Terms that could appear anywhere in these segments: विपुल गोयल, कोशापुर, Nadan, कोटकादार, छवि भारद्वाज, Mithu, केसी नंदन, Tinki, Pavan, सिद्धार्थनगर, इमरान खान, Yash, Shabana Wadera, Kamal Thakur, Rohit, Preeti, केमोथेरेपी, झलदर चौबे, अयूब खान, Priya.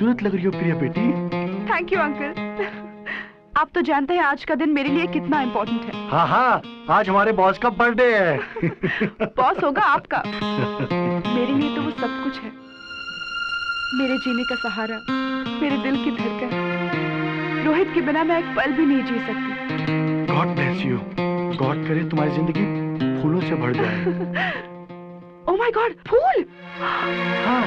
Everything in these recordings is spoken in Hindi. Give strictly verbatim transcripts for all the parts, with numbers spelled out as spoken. खूबसूरत लग रही हो प्रिया बेटी। Thank you uncle. आप तो जानते हैं आज का दिन मेरे लिए कितना इम्पोर्टेंट है। हाँ हाँ, आज हमारे बॉस का बर्थडे है। बॉस होगा आपका। मेरे लिए तो वो सब कुछ है, मेरे जीने का सहारा, मेरे दिल की धड़कन। रोहित के बिना मैं एक पल भी नहीं जी सकती। God bless you. गॉड करे तुम्हारी जिंदगी फूलों से भर जाए। ओह माय गॉड, फूल। हाँ।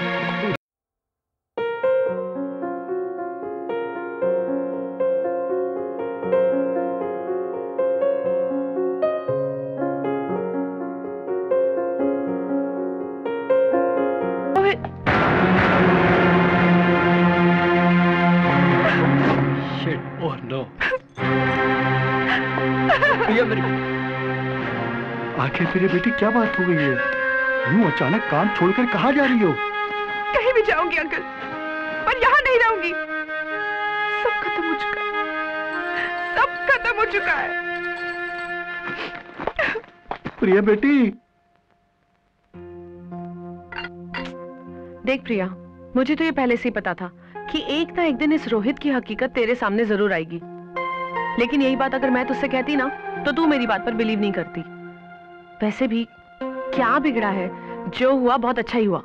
आखिर तेरे बेटी क्या बात हो गई है? यूं अचानक काम छोड़कर कहाँ जा रही हो? कहीं भी जाऊंगी अंकल, पर यहाँ नहीं रहूंगी। सब खत्म हो चुका है, सब खत्म हो चुका है। प्रिया बेटी। देख प्रिया, मुझे तो ये पहले से ही पता था कि एक ना एक दिन इस रोहित की हकीकत तेरे सामने जरूर आएगी। लेकिन यही बात अगर मैं तुझसे कहती ना, तो तू मेरी बात पर बिलीव नहीं करती। वैसे भी क्या बिगड़ा है, जो हुआ बहुत अच्छा ही हुआ।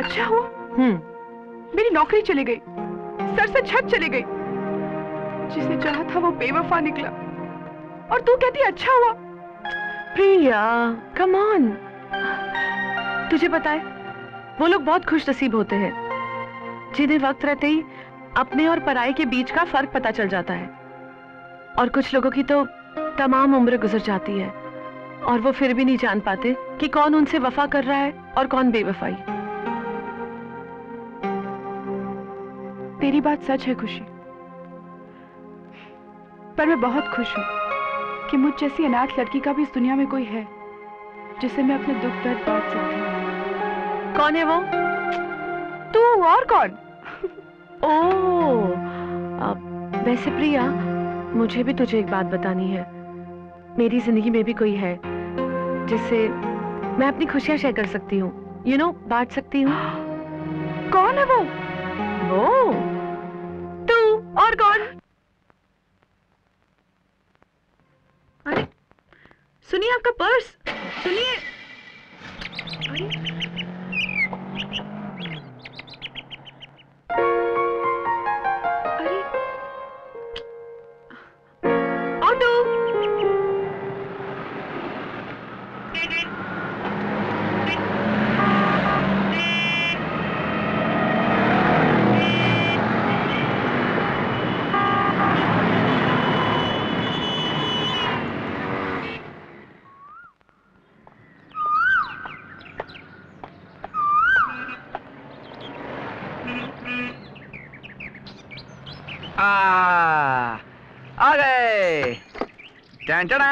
अच्छा हुआ? हम्म। मेरी नौकरी चली गई, सर से छत चली गई, जिसे चाहा था वो बेवफा निकला, और तू कहती अच्छा हुआ। प्रिया कम ऑन, तुझे पता है वो लोग बहुत खुश नसीब होते हैं जिन्हें वक्त रहते ही अपने और पराये के बीच का फर्क पता चल जाता है। और कुछ लोगों की तो तमाम उम्र गुजर जाती है और वो फिर भी नहीं जान पाते कि कौन उनसे वफा कर रहा है और कौन बेवफाई। तेरी बात सच है खुशी, पर मैं बहुत खुश हूं कि मुझ जैसी अनाथ लड़की का भी इस दुनिया में कोई है जिसे मैं अपने दुख दर्द बांट सकती हूँ। कौन है वो? तू और कौन? ओह, वैसे प्रिया मुझे भी तुझे एक बात बतानी है। मेरी जिंदगी में भी कोई है जिससे मैं अपनी खुशियां शेयर कर सकती हूँ, यू नो, बांट सकती हूँ। कौन है वो? वो तू और कौन? अरे सुनिए आपका पर्स, सुनिए। अरे ऑटो। आ गए। टन टन।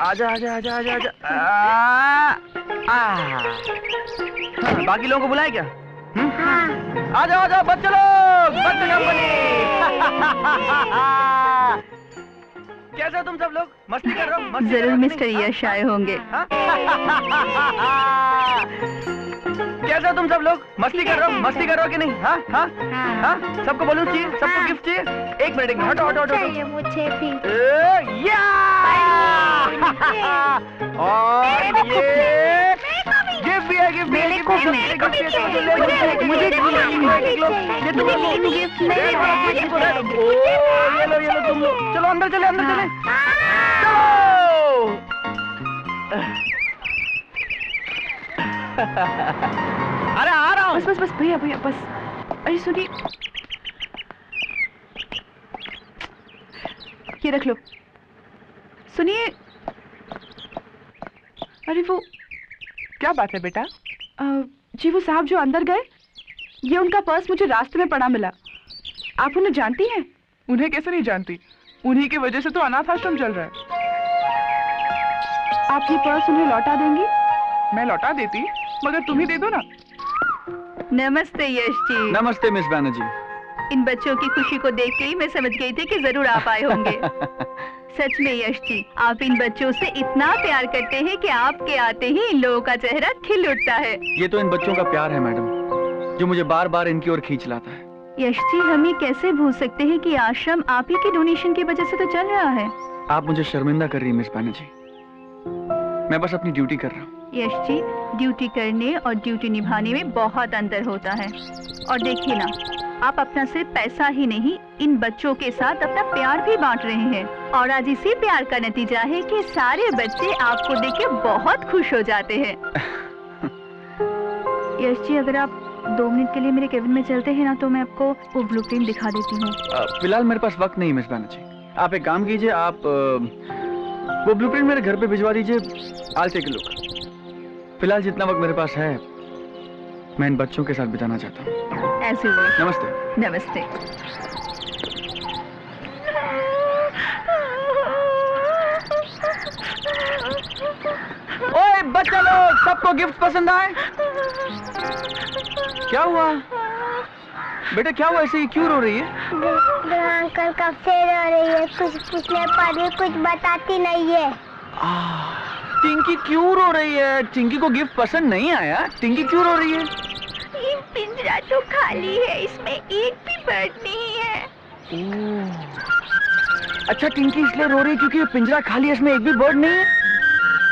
आजा आजा आजा आजा आजा। बाकी लोगों को बुलाए क्या? आजा आजा बच्चे लोग, बच्चे कंपनी। कैसे हो तुम सब लोग? मस्ती कर रहे हो? जरूर मिस्टर यश आए होंगे। कैसे हो तुम सब लोग? मस्ती कर रहे हो? मस्ती कर रहे हो कि नहीं? हाँ हाँ हाँ। सबको बलून चाहिए, सबको गिफ्ट चाहिए। एक मिनट एक मिनट, हटो हटो हटो। मुझे भी। या! और ये गिफ्ट भी है, गिफ्ट भी है, गिफ्ट भी है। मुझे ये तुम लोग गिफ्ट मेरे को दो। ये लो ये लो तुम लोग। चलो अंदर चले, अंदर चले। चलो। अरे आ रहा हूँ। बस बस बस भैया भैया बस। अरे सुनिए, ये रख लो। सुनिए। अरे वो क्या बात है बेटा? जी वो साहब जो अंदर गए, ये उनका पर्स मुझे रास्ते में पड़ा मिला। आप उन्हें जानती हैं? उन्हें कैसे नहीं जानती, उन्हीं की वजह से तो अनाथ आश्रम चल रहा है। आप ये पर्स उन्हें लौटा देंगी? मैं लौटा देती, मगर तुम ही दे दो ना। नमस्ते यश जी। नमस्ते मिस बैनर्जी। इन बच्चों की खुशी को देख के ही मैं समझ गई थी कि जरूर आप आए होंगे। सच में यश जी, आप इन बच्चों से इतना प्यार करते हैं कि आपके आते ही इन लोगों का चेहरा खिल उठता है। ये तो इन बच्चों का प्यार है मैडम, जो मुझे बार बार इनकी ओर खींच लाता है। यश जी, हम ये कैसे भूल सकते हैं कि आश्रम आप ही के डोनेशन की वजह से तो चल रहा है। आप मुझे शर्मिंदा कर रही हैं मिस पाना जी, मैं बस अपनी ड्यूटी कर रहा हूँ। यश जी, ड्यूटी करने और ड्यूटी निभाने में बहुत अंतर होता है। और देखिए ना, आप अपना सिर्फ पैसा ही नहीं, इन बच्चों के साथ अपना प्यार भी बांट रहे हैं। और आज इसी प्यार का नतीजा है कि सारे बच्चे आपको देख के बहुत खुश हो जाते हैं। यश जी, अगर आप दो मिनट के लिए मेरे केबिन में चलते हैं ना, तो मैं आपको वो ब्लूप्रिंट दिखा देती हूँ। फिलहाल मेरे पास वक्त नहीं मिस बाना जी, आप एक काम कीजिए, आप आ, वो ब्लूप्रिंट मेरे घर पे भिजवा दीजिए। I take a look. फिलहाल जितना वक्त मेरे पास है मैं इन बच्चों के साथ बिताना चाहता हूँ। ऐसे ही। नमस्ते। नमस्ते। ओए बच्चा लोग, सबको गिफ्ट पसंद आए? क्या हुआ बेटा, क्या हुआ, ऐसे क्यों रो रही है? दो, दो अंकल कब से रो रही है, कुछ पूछने पर भी कुछ बताती नहीं है। टिंकी क्यों रो रही है? टिंकी को गिफ्ट पसंद नहीं आया? टिंकी क्यों रो रही है? ये पिंजरा तो खाली है, इसमें एक भी बर्ड नहीं है। अच्छा, टिंकी इसलिए रो रही है क्योंकि ये पिंजरा खाली है, इसमें एक भी बर्ड नहीं है।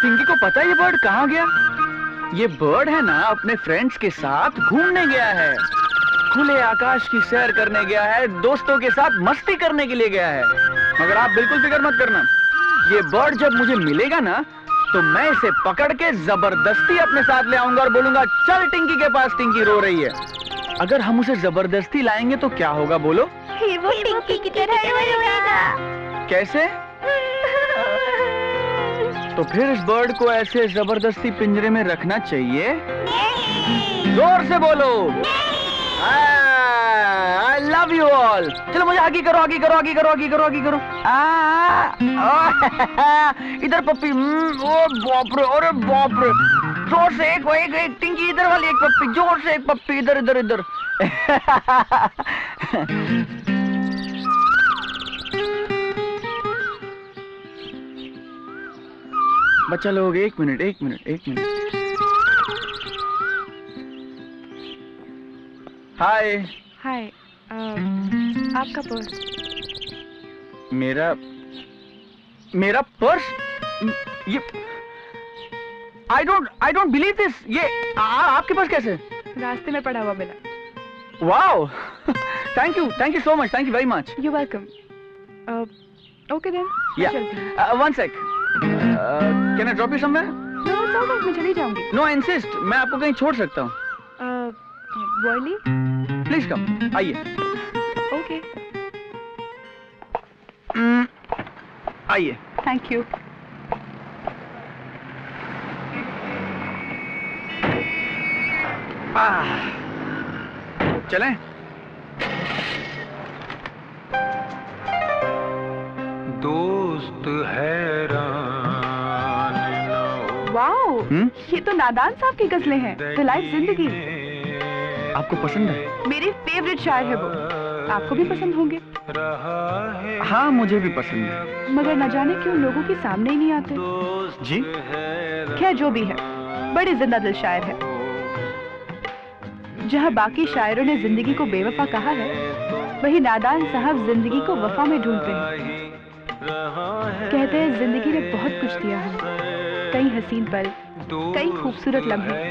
टिंकी को पता है ये बर्ड कहाँ गया? ये बर्ड है ना, अपने फ्रेंड्स के साथ घूमने गया है, खुले आकाश की सैर करने गया है, दोस्तों के साथ मस्ती करने के लिए गया है। मगर आप बिल्कुल फिक्र मत करना, ये बर्ड जब मुझे मिलेगा ना, तो मैं इसे पकड़ के जबरदस्ती अपने साथ ले आऊंगा और बोलूंगा चल टिंकी के पास, टिंकी रो रही है। अगर हम उसे जबरदस्ती लाएंगे तो क्या होगा बोलो? वो टिंकी की तरह रोएगा। कैसे? तो फिर इस बर्ड को ऐसे जबरदस्ती पिंजरे में रखना चाहिए। जोर से बोलो। I love you all. चलो मुझे आगे करो, आगे करो, आगे करो, आगे करो, आगे करो। इधर पप्पी, ओ बाप रे, अरे बाप रे, जोर से एक, एक, एक टिंकी इधर वाली, एक पप्पी, जोर से एक पप्पी इधर इधर इधर। बच्चा लोग एक मिनट, एक मिनट, एक मिनट। हाय। हाय, आपका पर्स। मेरा मेरा पर्स? ये I don't I don't believe this. ये आ, आपके पास कैसे? रास्ते में पड़ा हुआ मिला। Wow, thank you, thank you so much, thank you very much. You welcome. Okay then, yeah one sec, can I drop you somewhere? No, no, मैं चली जाऊंगी। नो, आई इंसिस्ट, मैं आपको कहीं छोड़ सकता हूँ। प्लीज कम, आइए। ओके, आइए। Thank you. चलें? दोस्त हैरान। वाओ, ये तो नादान साहब की गजलें हैं। द लाइफ जिंदगी आपको पसंद है? मेरे फेवरेट शायर है वो, आपको भी पसंद होंगे। हाँ, मुझे भी पसंद है, मगर न जाने क्यों लोगों के सामने ही नहीं आते। जी? खैर जो भी है, बड़े जिंदा दिल शायर है। जहाँ बाकी शायरों ने जिंदगी को बेवफा कहा है, वही नादान साहब जिंदगी को वफा में ढूंढते हैं। कहते हैं जिंदगी ने बहुत कुछ दिया है, कई हसीन पल, कई खूबसूरत लम्हे।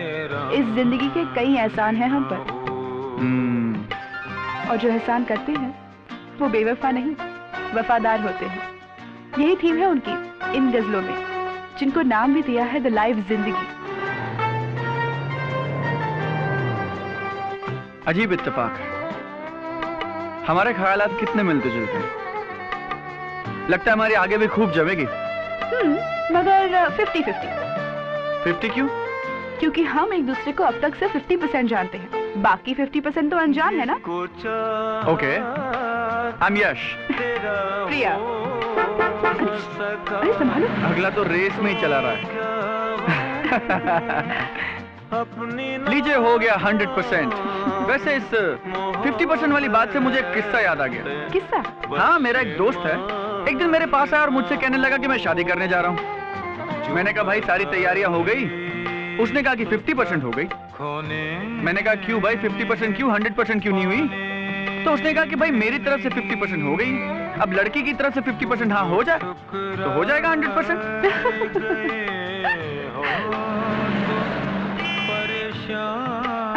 इस जिंदगी के कई एहसान हैं हम पर, hmm. और जो एहसान करते हैं वो बेवफा नहीं, वफादार होते हैं। यही थीम है उनकी इन गजलों में, जिनको नाम भी दिया है द लाइफ जिंदगी। अजीब इत्तेफाक है, हमारे ख्यालात कितने मिलते जुलते हैं। लगता है हमारी आगे भी खूब जमेगी। hmm. मगर फिफ्टी फिफ्टी फिफ्टी। क्यों? क्योंकि हम एक दूसरे को अब तक से फिफ्टी परसेंट जानते हैं, बाकी फिफ्टी परसेंट तो अनजान है ना। Okay, I am Yash. Priya. अरे संभालो, अगला तो रेस में ही चला रहा है। लीजिए, हो गया हंड्रेड परसेंट। वैसे इस फिफ्टी परसेंट वाली बात से मुझे एक किस्सा याद आ गया। किस्सा? हाँ, मेरा एक दोस्त है, एक दिन मेरे पास आया और मुझसे कहने लगा कि मैं शादी करने जा रहा हूँ। मैंने कहा भाई सारी तैयारियां हो गई। उसने कहा कि पचास परसेंट हो गई। मैंने कहा क्यों भाई पचास परसेंट क्यों, सौ परसेंट क्यों नहीं हुई? तो उसने कहा कि भाई मेरी तरफ से पचास परसेंट हो गई, अब लड़की की तरफ से पचास परसेंट हाँ हो जाए तो हो जाएगा सौ परसेंट।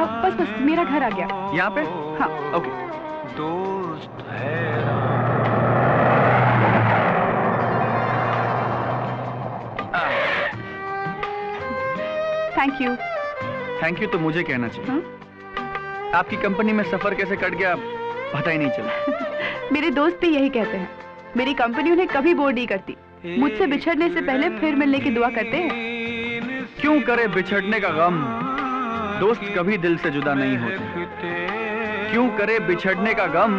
अब बस बस मेरा घर आ गया यहाँ पे। हाँ ओके दोस्त है। Thank you. थैंक यू तो मुझे कहना चाहिए। हुँ? आपकी कंपनी में सफर कैसे कट गया पता ही नहीं चला। मेरे दोस्त भी यही कहते हैं, मेरी कंपनी उन्हें कभी बोर नहीं करती। मुझसे बिछड़ने से पहले फिर मिलने की दुआ करते हैं। क्यों करे बिछड़ने का गम, दोस्त कभी दिल से जुदा नहीं होते। क्यों करे बिछड़ने का गम,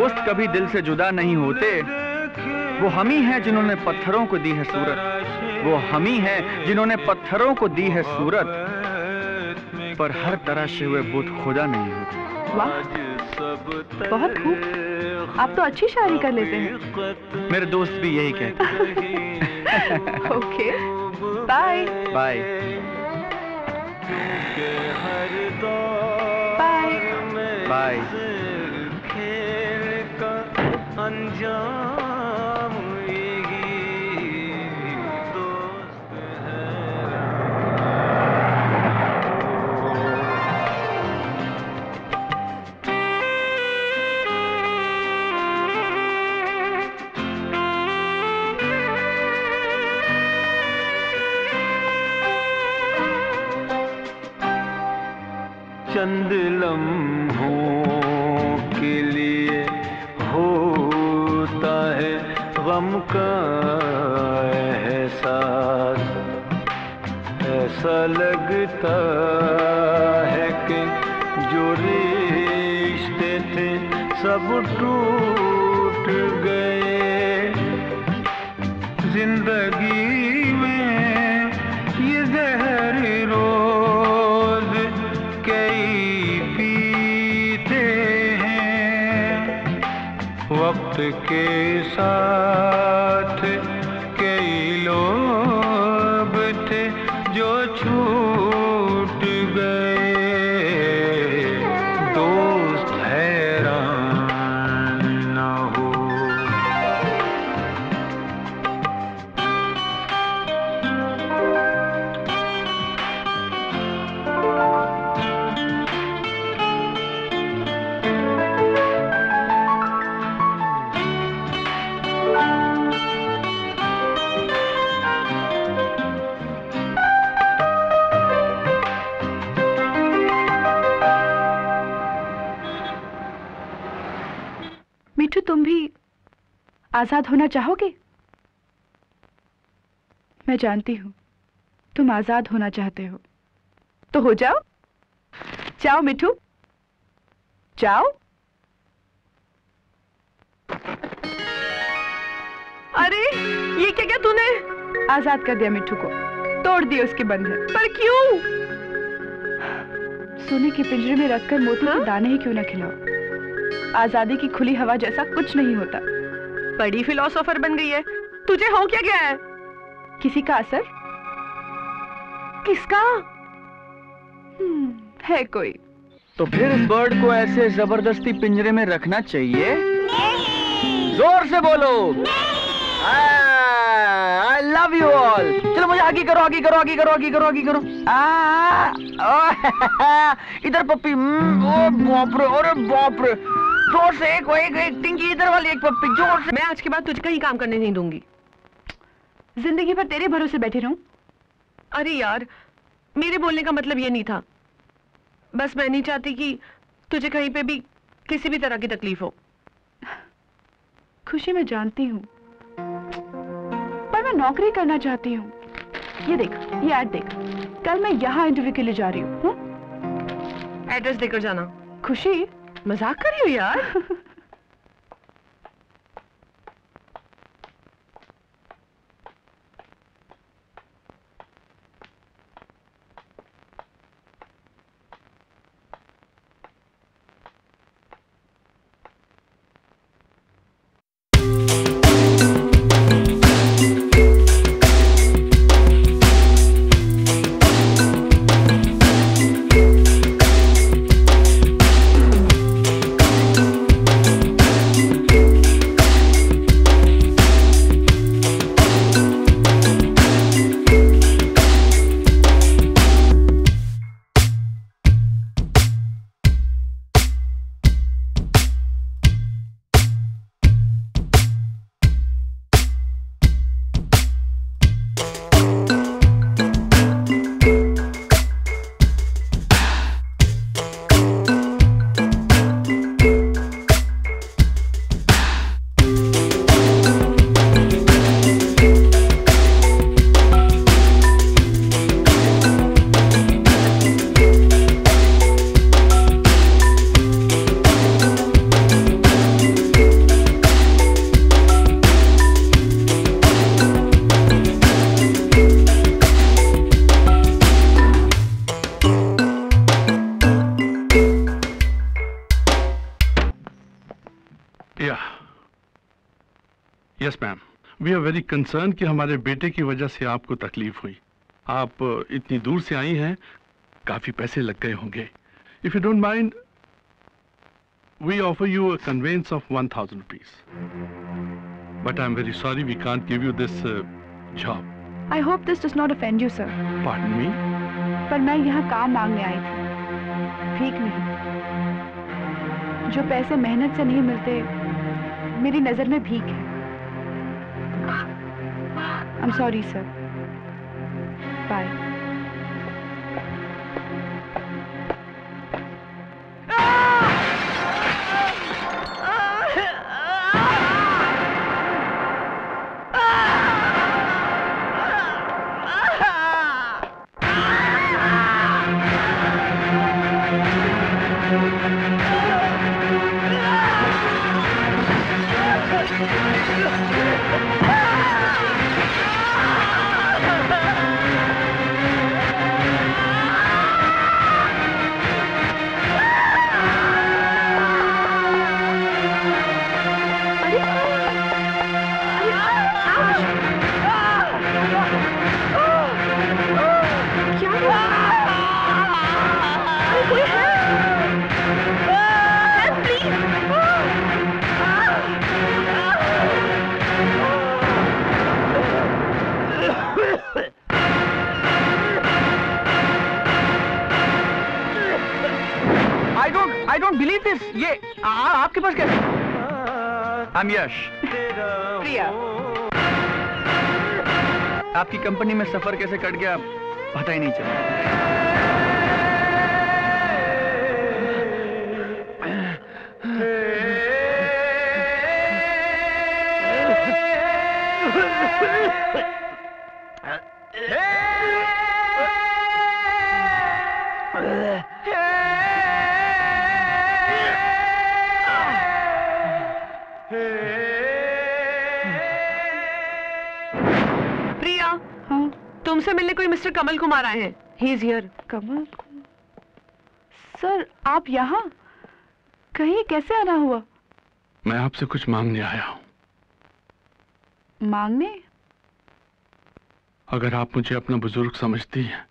दोस्त कभी दिल से जुदा नहीं होते। वो हम ही हैं जिन्होंने पत्थरों को दी है सूरत, वो हम ही हैं जिन्होंने पत्थरों को दी है सूरत, पर हर तरह से वे बुत खुदा नहीं होते। वाह बहुत खूब, आप तो अच्छी शायरी कर लेते हैं। मेरे दोस्त भी यही कहते हैं। Okay bye bye bye bye. चंद लम्हों के लिए होता है गम का एहसास, ऐसा लगता है कि जो रिश्ते थे सब टूट गए। जिंदगी में ये जहर रोज कई पीते हैं, वक्त के साथ कई लोग थे जो छूट गए। दोस्त हैरान ना हो, तुम भी आजाद होना चाहोगे? मैं जानती हूं तुम आजाद होना चाहते हो, तो हो जाओ। जाओ मिठू जाओ। अरे ये क्या क्या तूने आजाद कर दिया मिठू को, तोड़ दिया उसके बंधन। पर क्यों? सोने के पिंजरे में रखकर मोती को दाने ही क्यों ना खिलाओ? आजादी की खुली हवा जैसा कुछ नहीं होता। बड़ी फिलोसोफर बन गई है, तुझे हो क्या गया है? किसी का असर? किसका? है कोई? तो फिर इस बर्ड को ऐसे जबरदस्ती पिंजरे में रखना चाहिए? जोर से बोलो। I love you all. चलो मुझे आगे करो, आगे करो, आगे करो, आगे करो, आगे करो। इधर पप्पी। बाप रे, अरे बाप रे। जोर से एक, एक, एक टिंकी, इधर वाली एक पप्पी, जोर से। मैं आज के बाद तुझे कहीं काम करने नहीं दूंगी। जिंदगी भर तेरे भरोसे बैठी रहूं? अरे यार मेरे बोलने का मतलब ये नहीं था, बस मैं नहीं चाहती कि तुझे कहीं पे भी किसी भी तरह की तकलीफ हो। खुशी मैं जानती हूँ, पर मैं नौकरी करना चाहती हूँ। ये देख, ये ऐड देख, कल मैं यहाँ इंटरव्यू के लिए जा रही हूँ। एड्रेस देकर जाना। खुशी मजाक कर रही हो यार? Priya, yes ma'am, we are very concern कि हमारे बेटे की वजह से आपको तकलीफ हुई। आप इतनी दूर से आई हैं, काफी पैसे लग गए होंगे। If you don't mind, we offer you a conveyance of one thousand rupees, but I'm very sorry we can't give you this uh, job. I hope this does not offend you, sir. Pardon me, par main yahan kaam mangne aayi thi, theek nahi? Jo paise mehnat se nahi milte, meri nazar mein bheek hai. I'm sorry, sir. Bye. I'm Yash. Priya. आपकी कंपनी में सफर कैसे कट गया पता ही नहीं चला। तुमसे मिलने कोई मिस्टर कमल कुमार आए हैं। He is here. Kamal sir, आप यहाँ कहीं कैसे आना हुआ? मैं आपसे कुछ मांगने आया हूँ। मांगने? अगर आप मुझे अपना बुजुर्ग समझती हैं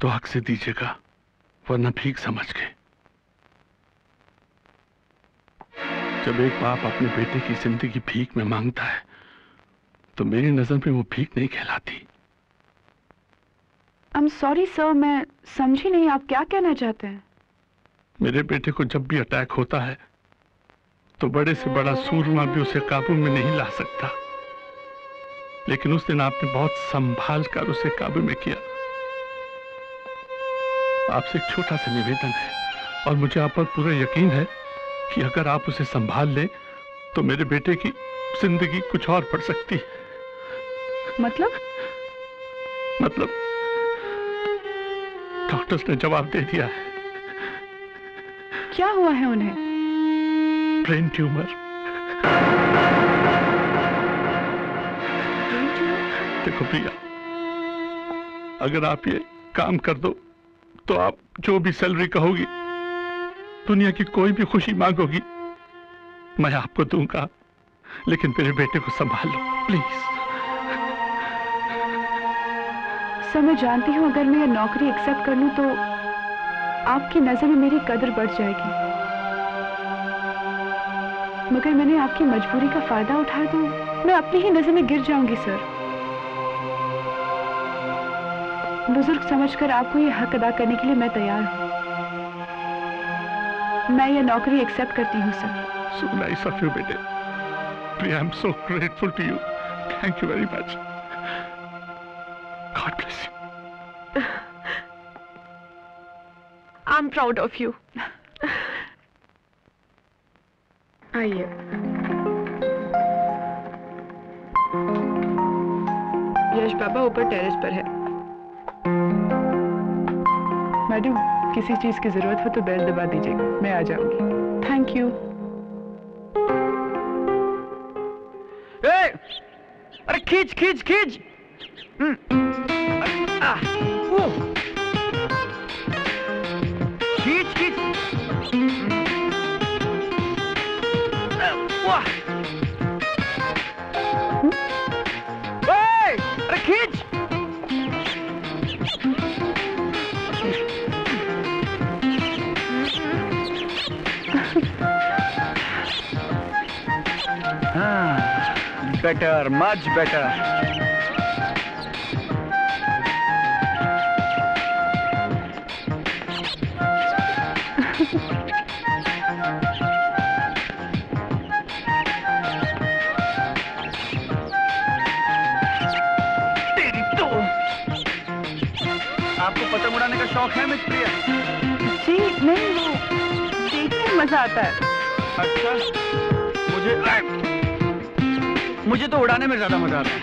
तो हक से दीजिएगा, वरना ठीक समझ के। जब एक बाप अपने बेटे की जिंदगी भीख में मांगता है तो मेरी नजर में वो भीख नहीं कहलाती। I'm sorry sir, मैं समझी नहीं आप क्या कहना चाहते हैं। मेरे बेटे को जब भी अटैक होता है तो बड़े से बड़ा सूरमा भी उसे काबू में नहीं ला सकता, लेकिन उस दिन आपने बहुत संभाल कर उसे काबू में किया। आपसे एक छोटा सा निवेदन है और मुझे आप पर पूरा यकीन है कि अगर आप उसे संभाल ले तो मेरे बेटे की जिंदगी कुछ और बढ़ सकती है। मतलब मतलब डॉक्टर्स ने जवाब दे दिया है। क्या हुआ है उन्हें? Brain tumour. देखो प्रिया, अगर आप ये काम कर दो तो आप जो भी सैलरी कहोगी, दुनिया की कोई भी खुशी मांगोगी, मैं आपको दूंगा, लेकिन मेरे बेटे को संभालो प्लीज। सर मैं जानती हूँ अगर मैं यह नौकरी एक्सेप्ट कर लूँ तो आपकी नजर में मेरी कदर बढ़ जाएगी, मगर मैंने आपकी मजबूरी का फायदा उठाया तो मैं अपनी ही नजर में गिर जाऊंगी सर। बुजुर्ग समझकर आपको ये हक अदा करने के लिए मैं तैयार हूँ। मैं यह नौकरी एक्सेप्ट करती हूँ sir. So nice of you, बेटे। Priya, I'm so grateful to you. Thank you very much. God bless you. I'm proud of you. आइए। यश बाबा ऊपर टेरेस पर है। मैडम, किसी चीज की जरूरत हो तो बेल दबा दीजिएगा, मैं आ जाऊंगी। Thank you. ए, अरे खींच खींच खींच। खींच खींच। वाह बेटर, मच बेटर। है मिस प्रिया जी? नहीं, वो देखने में मजा आता है। अच्छा, मुझे मुझे तो उड़ाने में ज्यादा मजा आता है।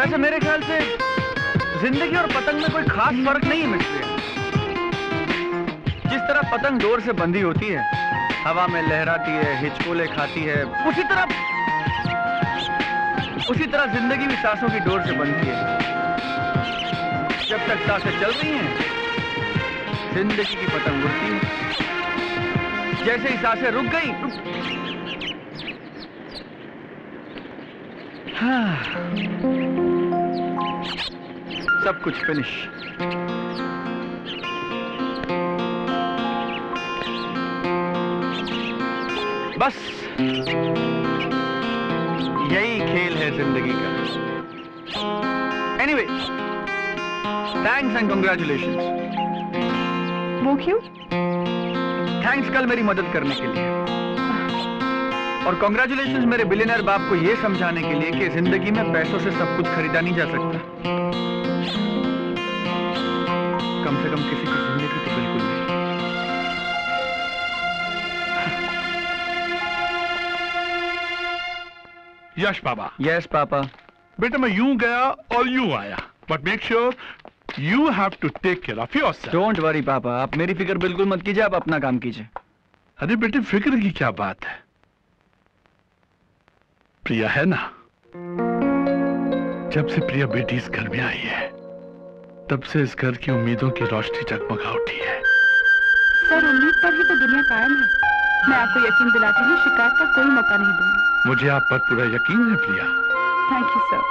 वैसे मेरे ख्याल से जिंदगी और पतंग में कोई खास फर्क नहीं है मिस प्रिया। जिस तरह पतंग डोर से बंधी होती है, हवा में लहराती है, हिचकोले खाती है, उसी तरह उसी तरह जिंदगी भी सांसों की डोर से बंधी है। जब तक सांसें चल रही हैं, जिंदगी की पतंग उड़ती है। जैसे ही सांसें रुक गई, हाँ, सब कुछ फिनिश। बस यही खेल है जिंदगी का। Anyway, thanks and congratulations. वो क्यों? थैंक्स कल मेरी मदद करने के लिए, और कंग्रेचुलेशंस मेरे बिलियनर बाप को ये समझाने के लिए कि जिंदगी में पैसों से सब कुछ खरीदा नहीं जा सकता। कम से कम किसी की जिंदगी तो बिल्कुल नहीं। यश पापा। Yes papa. बेटा मैं यूं गया और यूं आया, but make sure You have to take care of yourself. Don't worry, पापा। आप मेरी फिक्र बिल्कुल मत कीजिए, आप अपना काम कीजिए। अरे बेटे, फिक्र की क्या बात है? प्रिया है ना? जब से प्रिया बेटी इस घर में आई है, तब से इस घर की उम्मीदों की रोशनी जगमगा उठी है। सर, उम्मीद पर ही तो दुनिया कायम है। मैं आपको यकीन दिलाती हूँ, शिकायत का कोई मौका नहीं दूंगी। मुझे आप पर पूरा यकीन है Priya. Thank you sir.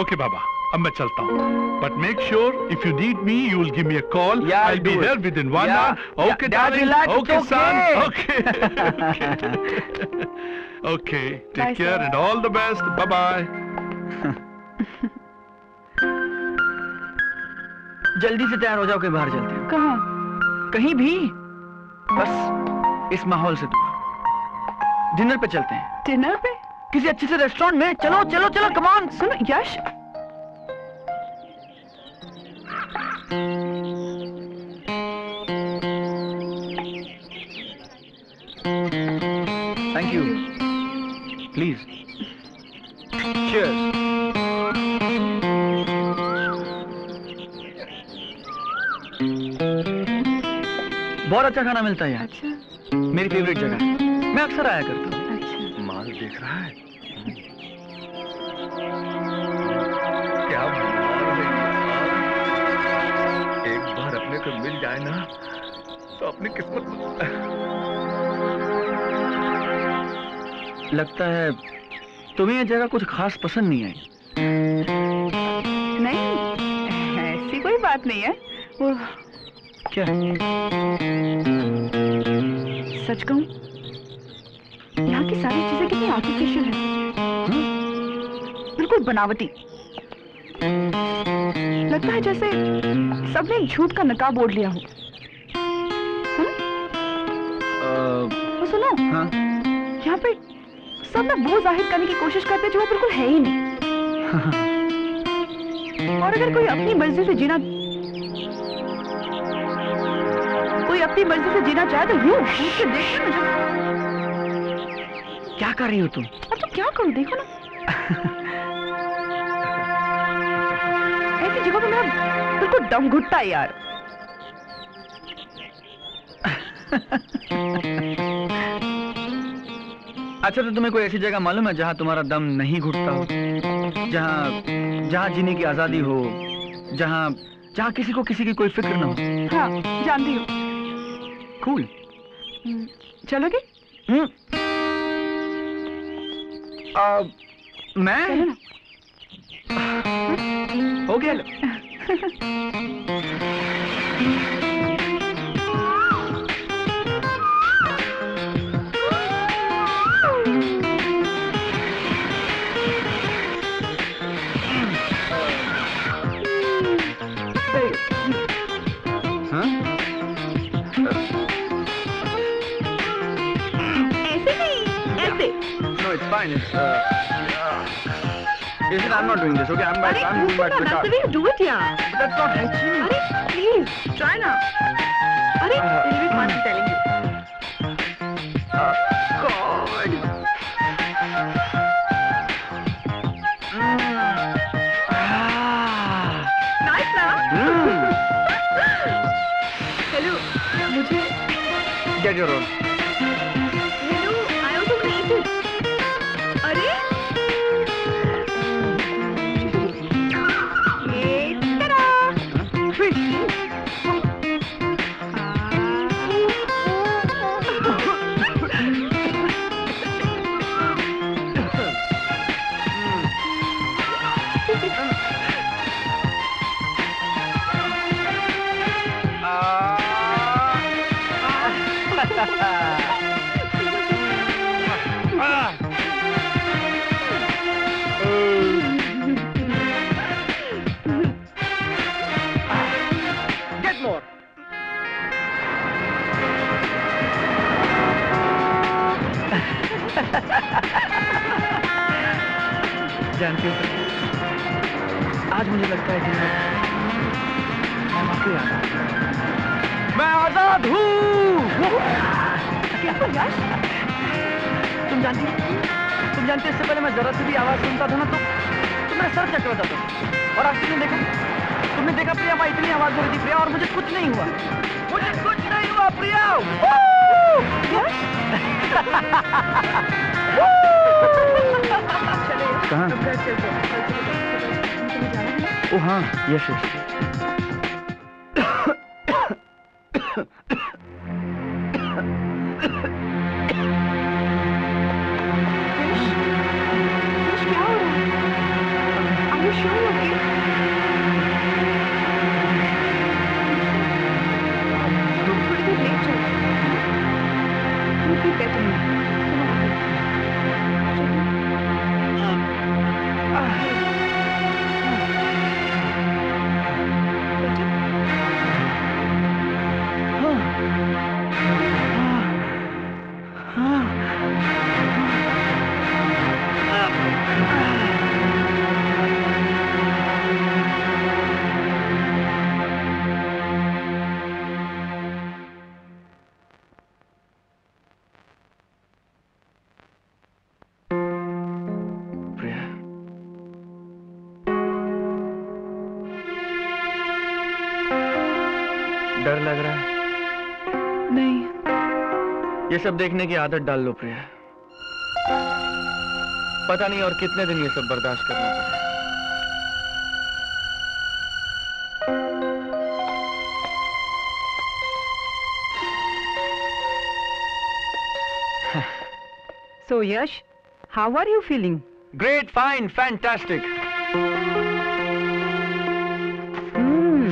Okay बाबा, अब मैं चलता हूँ, but make sure if you need me you will give me a call. I will be here within one hour. Okay dad, okay son, okay okay, take care and all the best, bye bye. जल्दी से तैयार हो जाओ के बाहर चलते हैं। कहाँ? कहीं भी, बस इस माहौल से दूर। डिनर पे चलते हैं। डिनर पे? किसी अच्छे से रेस्टोरेंट में। चलो चलो चलो, कम ऑन। सुनो Yash, thank you, please. Cheers. बहुत अच्छा खाना मिलता है। अच्छा, मेरी फेवरेट जगह है, मैं अक्सर आया करता हूँ। अच्छा। माल देख रहा है क्या? एक बार अपने को मिल जाए ना तो अपनी किस्मत। लगता है तुम्हें यह जगह कुछ खास पसंद नहीं आई। नहीं, ऐसी कोई बात नहीं है। वो क्या? सच कहूं, यहाँ की सारी चीजें कितनी आर्टिफिशियल है, बिल्कुल बनावटी। लगता है जैसे सबने झूठ का नकाब ओढ़ लिया हो। तो सुनो, हाँ? यहाँ पे सब ना वो जाहिर करने की कोशिश करते जो वो बिल्कुल है ही नहीं। हाँ। और अगर कोई अपनी मर्जी से जीना कोई अपनी मर्जी से जीना चाहे तो यूं मुझे देखना। मुझे क्या कर रही हो तुम? अब तो क्या करूं, देखो ना। ऐसी जगह पे मेरा बिल्कुल दम घुटता है यार। अच्छा, तो तुम्हें कोई ऐसी जगह मालूम है जहां तुम्हारा दम नहीं घुटता हो, जहां जहां जीने की आजादी हो, जहां जहां किसी को किसी की कोई फिक्र ना हो? हाँ, जानती हूँ। कूल, चलोगे? हम्म। मैं? हो गया। हाँ? ऐसे नहीं, ऐसे। No, it's fine. It's. Uh, Listen, I'm not doing this. Okay, I'm back. I'm going back to the car. Arey, do it, yeah. That's not hygiene. Arey, please try now. Arey, you'll be fine. I'm telling you. Get your own. Hello, I also need it. अरे, ये तेरा फिश। जानती हूँ आज मुझे लगता है कि मैं वाकई आजाद हूँ। मैं आजाद हूँ। क्या हो यार? तुम जानती हो? तुम जानते इससे पहले मैं जरा सी भी आवाज सुनता था ना तो तो मेरा सर चक्कर जाता था। और आज तुमने देखा? तुमने देखा प्रिया माँ इतनी आवाज हो रही थी प्रिया और मुझे कुछ नहीं हुआ। मुझे कुछ नहीं हुआ प्रिया। कहाँ? ओ हाँ यश यश सब देखने की आदत डाल लो प्रिया। पता नहीं और कितने दिन ये सब बर्दाश्त करना पड़ेगा। So Yash, how are you feeling? Great, fine, fantastic. Hmm,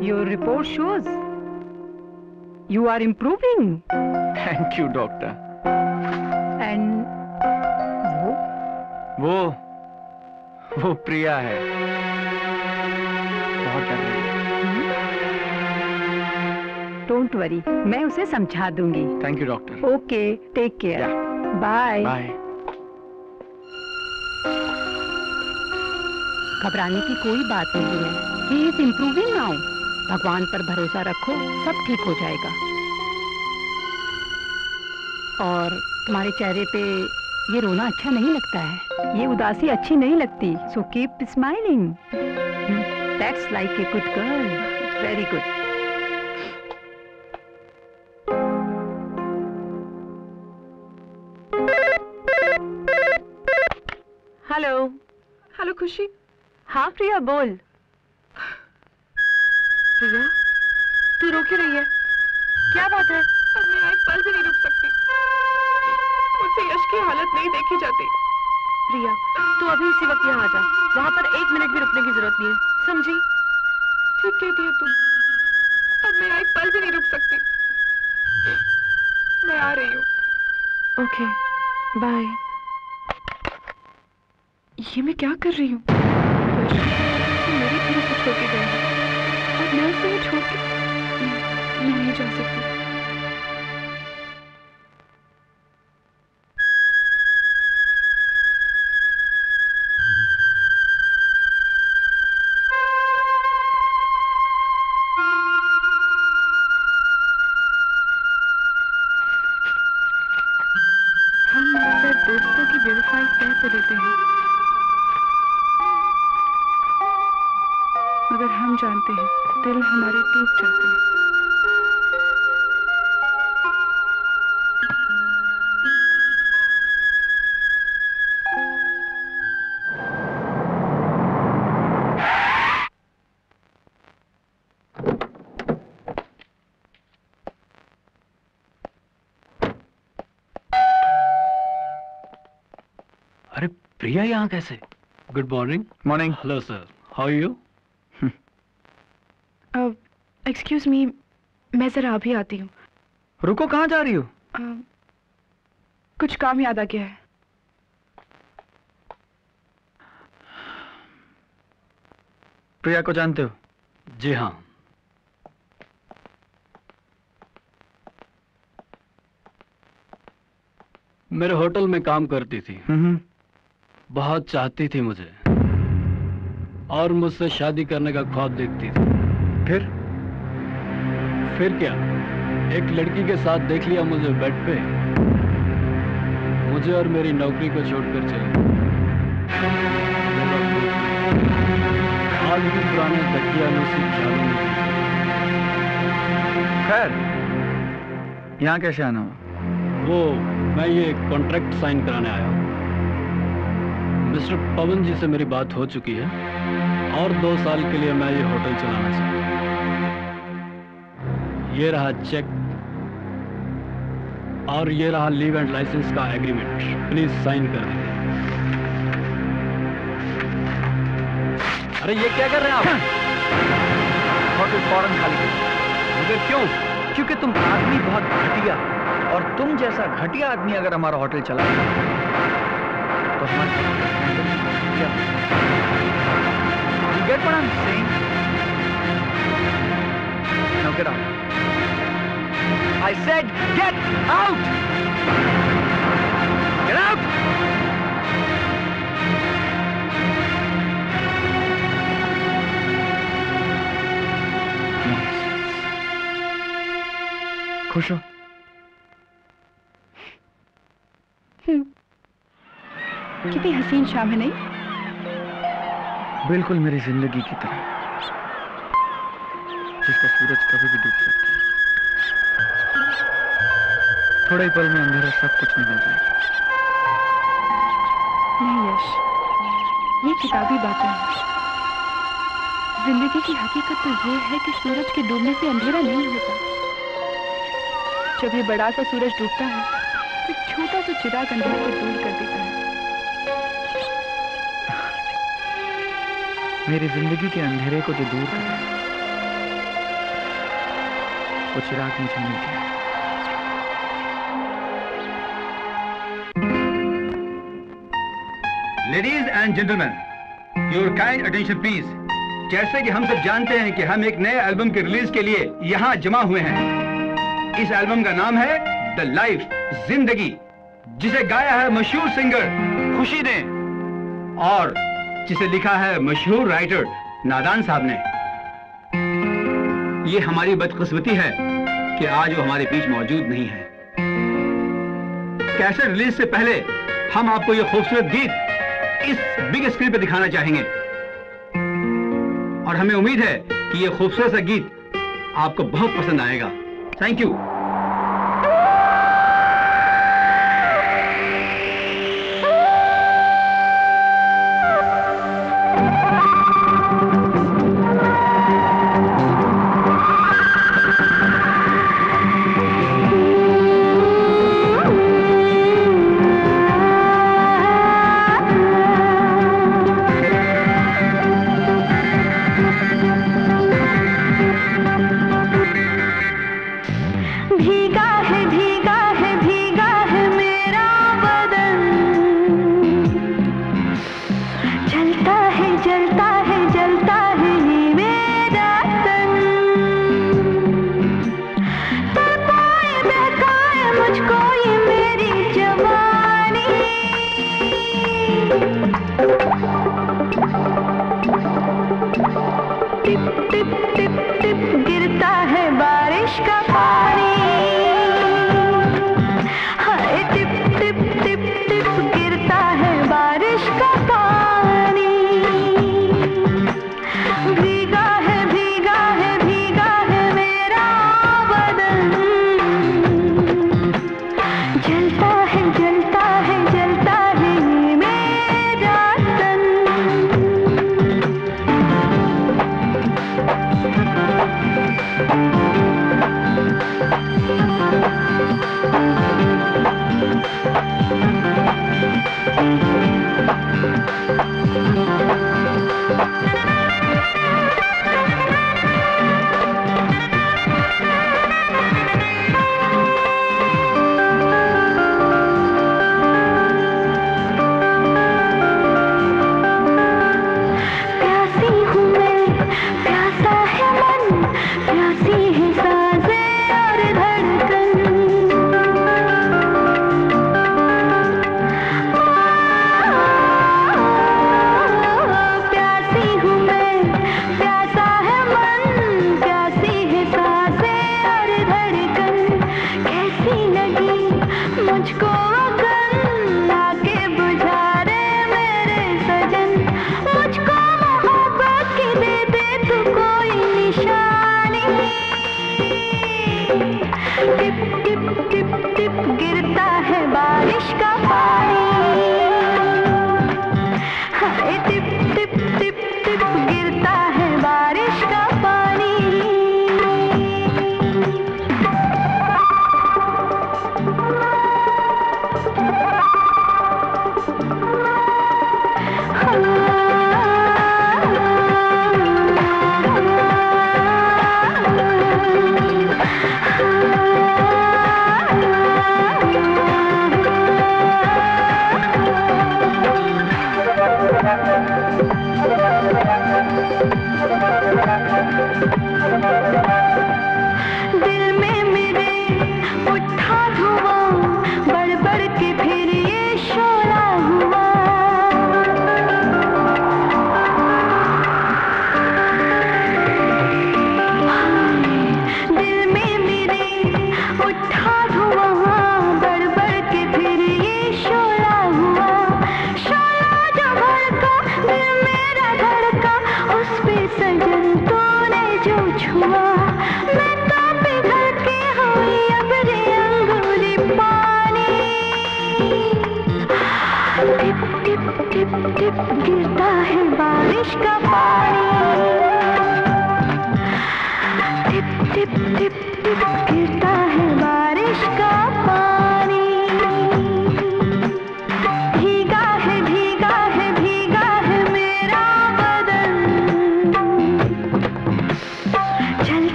your report shows you are improving. Thank you, doctor. And वो? वो, वो प्रिया है। बहुत डर रही है। Don't worry, मैं उसे समझा दूंगी। Thank you, doctor. Okay, take care. Yeah. Bye. Bye. घबराने की कोई बात नहीं है। He is improving now. भगवान पर भरोसा रखो, सब ठीक हो जाएगा। और तुम्हारे चेहरे पे ये रोना अच्छा नहीं लगता है, ये उदासी अच्छी नहीं लगती। So keep smiling. That's like a good girl. Very good. Hello hello Khushi. हाँ प्रिया बोल। प्रिया तू रो क्यों रही है? क्या बात है? अब मैं एक पल भी नहीं रुक सकती। मुझसे यश की हालत नहीं देखी जाती। प्रिया तू अभी इसी वक्त यहाँ आ जा, वहाँ पर एक मिनट भी रुकने की जरूरत नहीं है, समझी? ठीक कहती है तू। अब मैं एक पल भी नहीं रुक सकती। मैं आ रही हूँ। Okay bye. ये मैं क्या कर रही हूँ? मेरी पूरी कुछ होती गई। अब मैं को छोड़ के मैं नहीं जा सकती। प्रिया यहाँ कैसे? Good morning. Morning. Hello sir, how are you? Excuse me, मैं जरा अभी आती हूँ। रुको, कहाँ जा रही हो? uh, कुछ काम याद आ गया है। प्रिया को जानते हो? जी हाँ। मेरे होटल में काम करती थी। हम्म। बहुत चाहती थी मुझे और मुझसे शादी करने का ख्वाब देखती थी। फिर? फिर क्या, एक लड़की के साथ देख लिया मुझे बेड पे। मुझे और मेरी नौकरी को छोड़कर चली आज भी पुराने तकिया में उसी ख्यालों में। खैर, यहाँ कैसे आना हुआ? वो मैं ये कॉन्ट्रैक्ट साइन कराने आया हूँ। मिस्टर पवन जी से मेरी बात हो चुकी है और दो साल के लिए मैं ये होटल चलाना चाहता हूँ। ये रहा चेक और ये रहा लीव एंड लाइसेंस का एग्रीमेंट, प्लीज साइन कर दीजिए। अरे ये क्या कर रहे हैं आप? होटल फौरन खाली करो। मगर क्यों? क्योंकि तुम आदमी बहुत घटिया, और तुम जैसा घटिया आदमी अगर हमारा होटल चलाएगा तो हमारे Get what I'm saying? Now get out. I said get out! Get out! खुश हो? कितनी हसीन शाम है नहीं? बिल्कुल मेरी जिंदगी की तरह, जिसका सूरज कभी भी डूब सकता है। थोड़े ही पल में अंधेरा सब कुछ निकल जाएगा। नहीं यश, ये किताबी बातें हैं। जिंदगी की हकीकत तो ये है कि सूरज के डूबने से अंधेरा नहीं होता। जब ये बड़ा सा सूरज डूबता है तो छोटा सा चिराग अंधेरे को दूर कर देता है। मेरी जिंदगी के अंधेरे को जो दूर कर वो चिराग मुझे मिल गया। Ladies and gentleman, your kind attention please. जैसे कि हम सब जानते हैं कि हम एक नए एल्बम की रिलीज के लिए यहाँ जमा हुए हैं। इस एल्बम का नाम है द लाइफ, जिंदगी, जिसे गाया है मशहूर सिंगर खुशी ने और जिसे लिखा है मशहूर राइटर नादान साहब ने। ये हमारी बदकिस्मती है कि आज वो हमारे बीच मौजूद नहीं है। कैसेट रिलीज से पहले हम आपको ये खूबसूरत गीत इस बिग स्क्रीन पर दिखाना चाहेंगे और हमें उम्मीद है कि ये खूबसूरत सा गीत आपको बहुत पसंद आएगा। Thank you.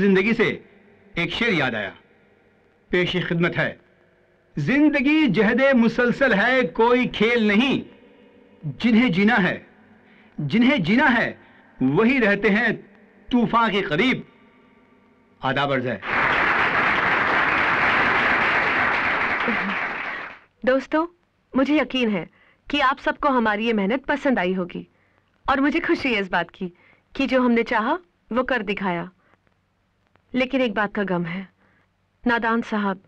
जिंदगी से एक शेर याद आया, पेश खिदमत है। जिंदगी जहदे मुसलसल है, कोई खेल नहीं। जिन्हें जीना है जिन्हें जीना है वही रहते हैं तूफान के करीब। आदाब अर्ज़ है दोस्तों, मुझे यकीन है कि आप सबको हमारी ये मेहनत पसंद आई होगी और मुझे खुशी है इस बात की कि जो हमने चाहा वो कर दिखाया। लेकिन एक बात का गम है, नादान साहब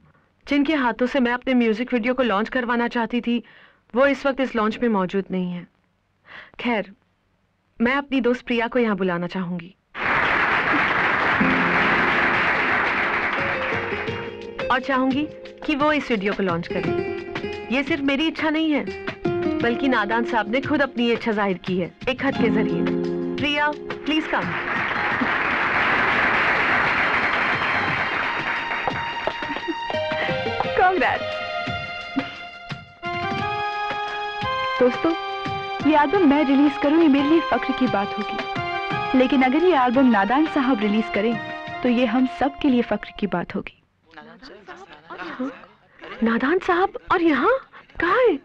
जिनके हाथों से मैं अपने म्यूजिक वीडियो को लॉन्च करवाना चाहती थी वो इस वक्त इस लॉन्च में मौजूद नहीं है। खैर, मैं अपनी दोस्त प्रिया को यहाँ बुलाना चाहूंगी और चाहूंगी कि वो इस वीडियो को लॉन्च करें। ये सिर्फ मेरी इच्छा नहीं है बल्कि नादान साहब ने खुद अपनी इच्छा जाहिर की है एक खत के जरिए। Priya please come. दोस्तों, ये एल्बम मैं रिलीज करूँ ये मेरे लिए फख्र की बात होगी, लेकिन अगर ये एल्बम नादान साहब रिलीज करें तो ये हम सब के लिए फख्र की बात होगी। नादान साहब और यहाँ कहाँ है?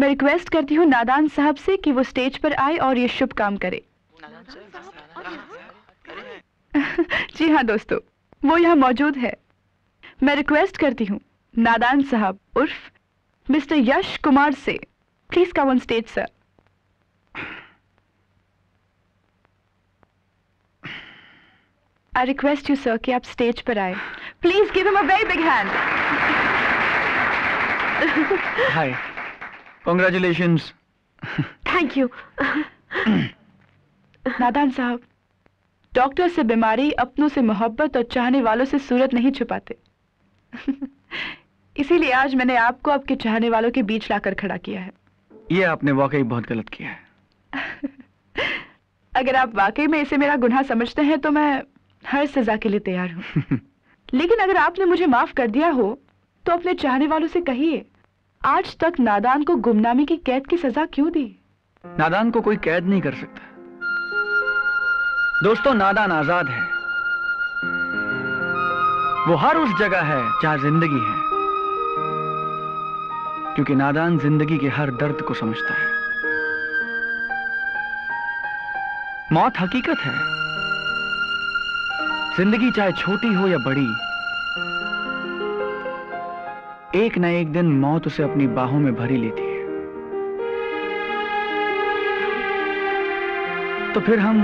मैं रिक्वेस्ट करती हूँ नादान साहब से कि वो स्टेज पर आए और ये शुभ काम करे। जी हाँ दोस्तों, वो यहाँ मौजूद है। मैं रिक्वेस्ट करती हूँ नादान साहब उर्फ मिस्टर यश कुमार से, please come on stage sir. I request you sir कि आप स्टेज पर आए, please give him a very big hand. Hi, congratulations. Thank you. नादान साहब, डॉक्टर से बीमारी, अपनों से मोहब्बत और चाहने वालों से सूरत नहीं छुपाते। इसीलिए आज मैंने आपको आपके चाहने वालों के बीच लाकर खड़ा किया है। ये आपने वाकई बहुत गलत किया है। अगर आप वाकई में इसे मेरा गुनाह समझते हैं तो मैं हर सजा के लिए तैयार हूँ। लेकिन अगर आपने मुझे माफ कर दिया हो तो अपने चाहने वालों से कहिए, आज तक नादान को गुमनामी की कैद की सजा क्यों दी? नादान को कोई कैद नहीं कर सकता दोस्तों, नादान आजाद है। वो हर उस जगह है जहां जिंदगी है, क्योंकि नादान जिंदगी के हर दर्द को समझता है। मौत हकीकत है, जिंदगी चाहे छोटी हो या बड़ी, एक न एक दिन मौत उसे अपनी बाहों में भरी लेती है। तो फिर हम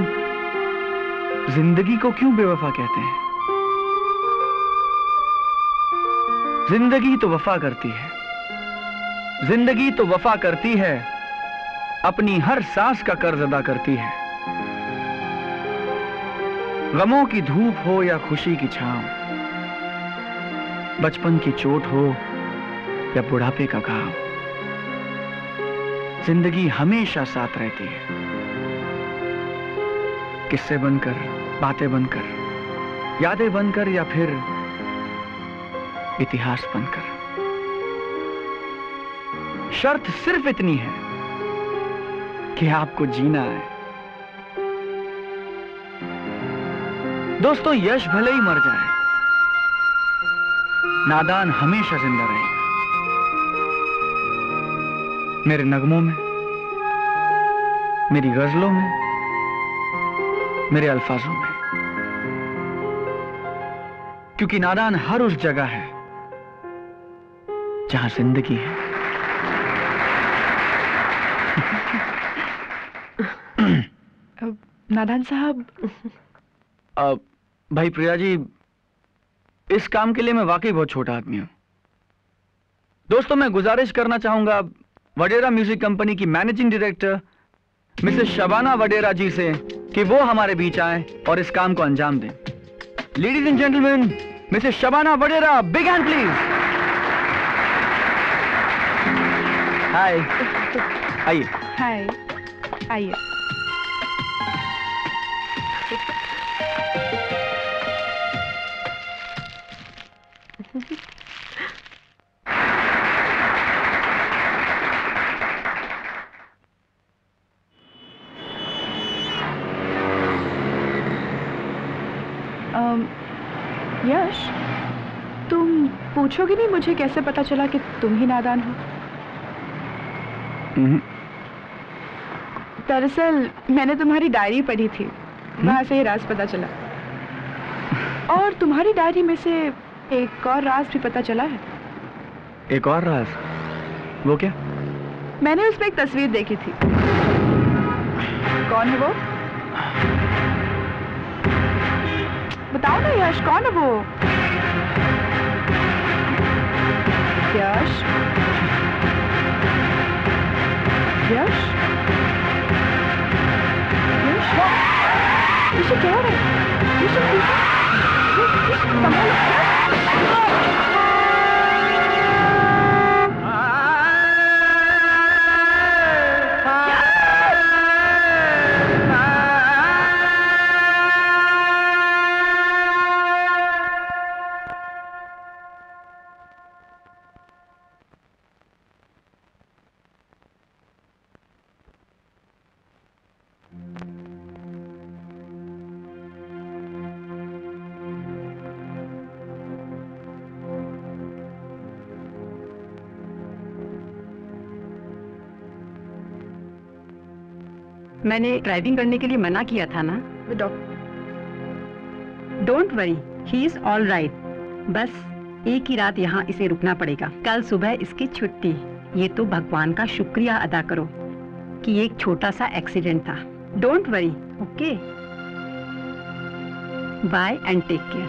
जिंदगी को क्यों बेवफा कहते हैं? जिंदगी तो वफा करती है, जिंदगी तो वफा करती है, अपनी हर सांस का कर्ज अदा करती है। गमों की धूप हो या खुशी की छांव, बचपन की चोट हो या बुढ़ापे का घाव, जिंदगी हमेशा साथ रहती है। किस्से बनकर, बातें बनकर, यादें बनकर या फिर इतिहास बनकर। शर्त सिर्फ इतनी है कि आपको जीना है। दोस्तों, यश भले ही मर जाए, नादान हमेशा जिंदा रहेगा। मेरे नगमों में, मेरी गजलों में, मेरे अल्फाजों में, क्योंकि नादान हर उस जगह है जहां जिंदगी है। नादान साहब। अब भाई प्रिया जी, इस काम के लिए मैं वाकई बहुत छोटा आदमी हूँ। दोस्तों, मैं गुजारिश करना चाहूंगा वडेरा म्यूजिक कंपनी की managing director Mrs Shabana Vadera ji से कि वो हमारे बीच आए और इस काम को अंजाम दें। Ladies and gentleman, Mrs Shabana Vadera, big hand please. Hi, आइए। हाय, आइए। यश, तुम पूछोगे नहीं मुझे कैसे पता चला कि तुम ही नादान हो? दरअसल मैंने तुम्हारी डायरी पढ़ी थी, वहां से ये राज पता चला। और तुम्हारी डायरी में से एक और राज भी पता चला है। एक और राज? वो क्या? मैंने उसमें एक तस्वीर देखी थी। कौन है वो? बताओ ना यश, कौन है वो? यश, यश, यश, यश क्या हो रहा है? यश, यश, संभालो। मैंने ड्राइविंग करने के लिए मना किया था ना। Don't worry, he is all right. बस एक ही रात यहाँ इसे रुकना पड़ेगा, कल सुबह इसकी छुट्टी। ये तो भगवान का शुक्रिया अदा करो कि एक छोटा सा एक्सीडेंट था। Don't worry, okay, bye and take care.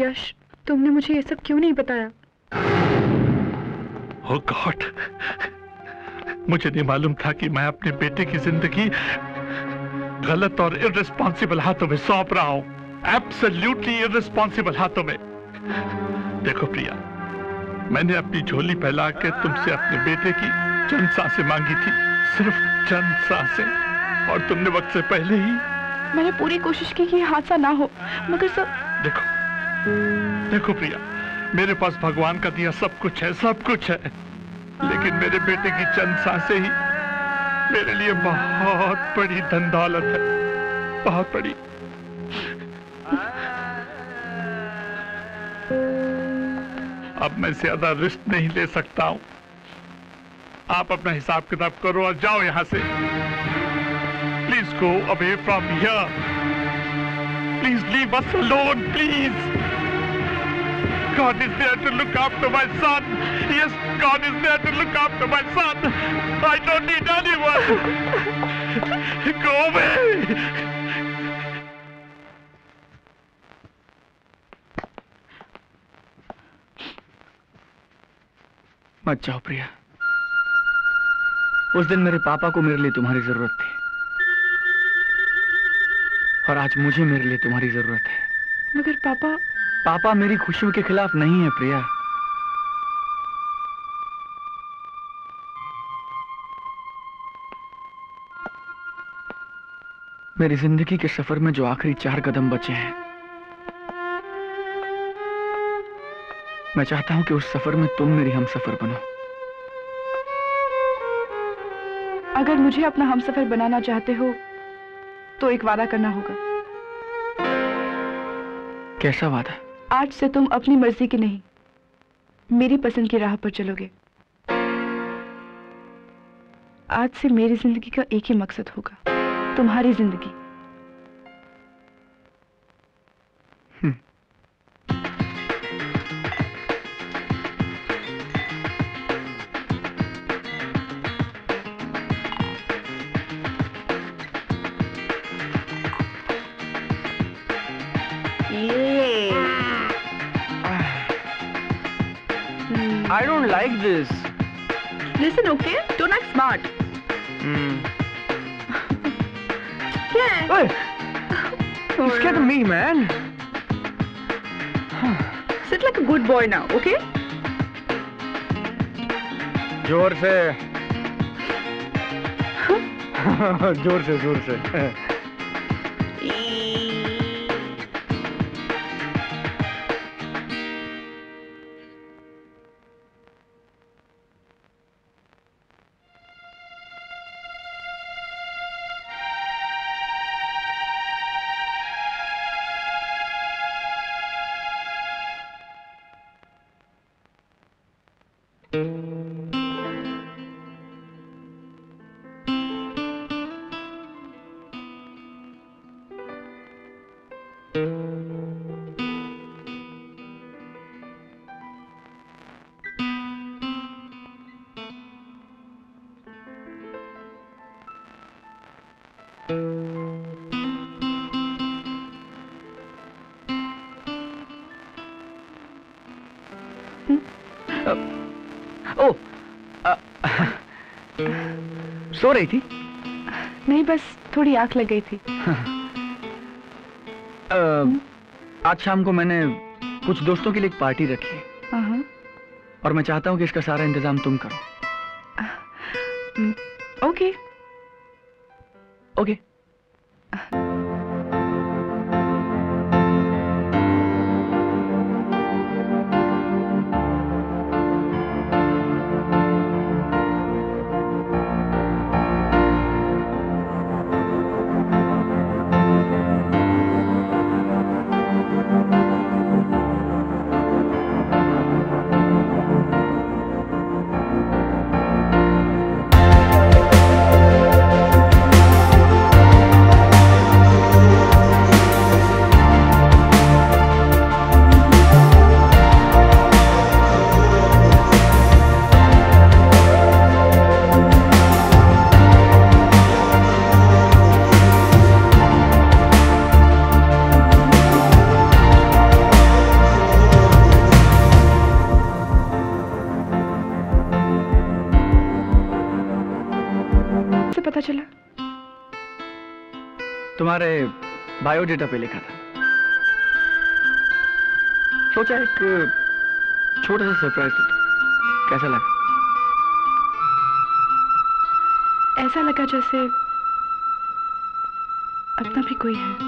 Yash, तुमने मुझे ये सब क्यों नहीं बताया? Oh God, मुझे नहीं मालूम था कि मैं अपने बेटे की जिंदगी गलत और इर्रेस्पॉन्सिबल हाथों में सौंप रहा हूँ। एब्सोल्युटली इर्रेस्पॉन्सिबल हाथों में। देखो प्रिया, मैंने अपनी झोली फैला के तुमसे अपने बेटे की चंद सांसें मांगी थी, सिर्फ चंद सांसें, और तुमने वक्त से पहले ही। मैंने पूरी कोशिश की कि हादसा ना हो, मगर सब। देखो देखो प्रिया, मेरे पास भगवान का दिया सब कुछ है, सब कुछ है, लेकिन मेरे बेटे की चंद सांसें ही मेरे लिए बहुत बड़ी धन दौलत है, बहुत बड़ी। अब मैं ज्यादा रिस्क नहीं ले सकता हूं। आप अपना हिसाब किताब करो और जाओ यहां से। Please go away from here, please leave us alone, please. God is there to look after my son. Yes, God is there to look after my son. I don't need anyone. Go away. मत जाओ प्रिया। उस दिन मेरे पापा को मेरे लिए तुम्हारी जरूरत थी और आज मुझे मेरे लिए तुम्हारी जरूरत है। मगर पापा पापा मेरी खुशियों के खिलाफ नहीं है प्रिया। मेरी जिंदगी के सफर में जो आखिरी चार कदम बचे हैं, मैं चाहता हूं कि उस सफर में तुम मेरी हमसफर बनो। अगर मुझे अपना हमसफर बनाना चाहते हो तो एक वादा करना होगा। कैसा वादा? आज से तुम अपनी मर्जी की नहीं, मेरी पसंद की राह पर चलोगे। आज से मेरी जिंदगी का एक ही मकसद होगा, तुम्हारी जिंदगी। I don't like this. Listen, okay? Don't act smart. Hmm. Yeah. Hey, don't scare me, man. Sit like a good boy now, okay? जोर से, जोर से, जोर से. सो रही थी? नहीं, बस थोड़ी आंख लग गई थी। आज शाम को मैंने कुछ दोस्तों के लिए एक पार्टी रखी है और मैं चाहता हूँ कि इसका सारा इंतजाम तुम करो। Okay okay. तुम्हारे बायोडेटा पे लिखा था। सोचा एक छोटा सा सरप्राइज देता हूं। कैसा लगा? ऐसा लगा जैसे अपना भी कोई है।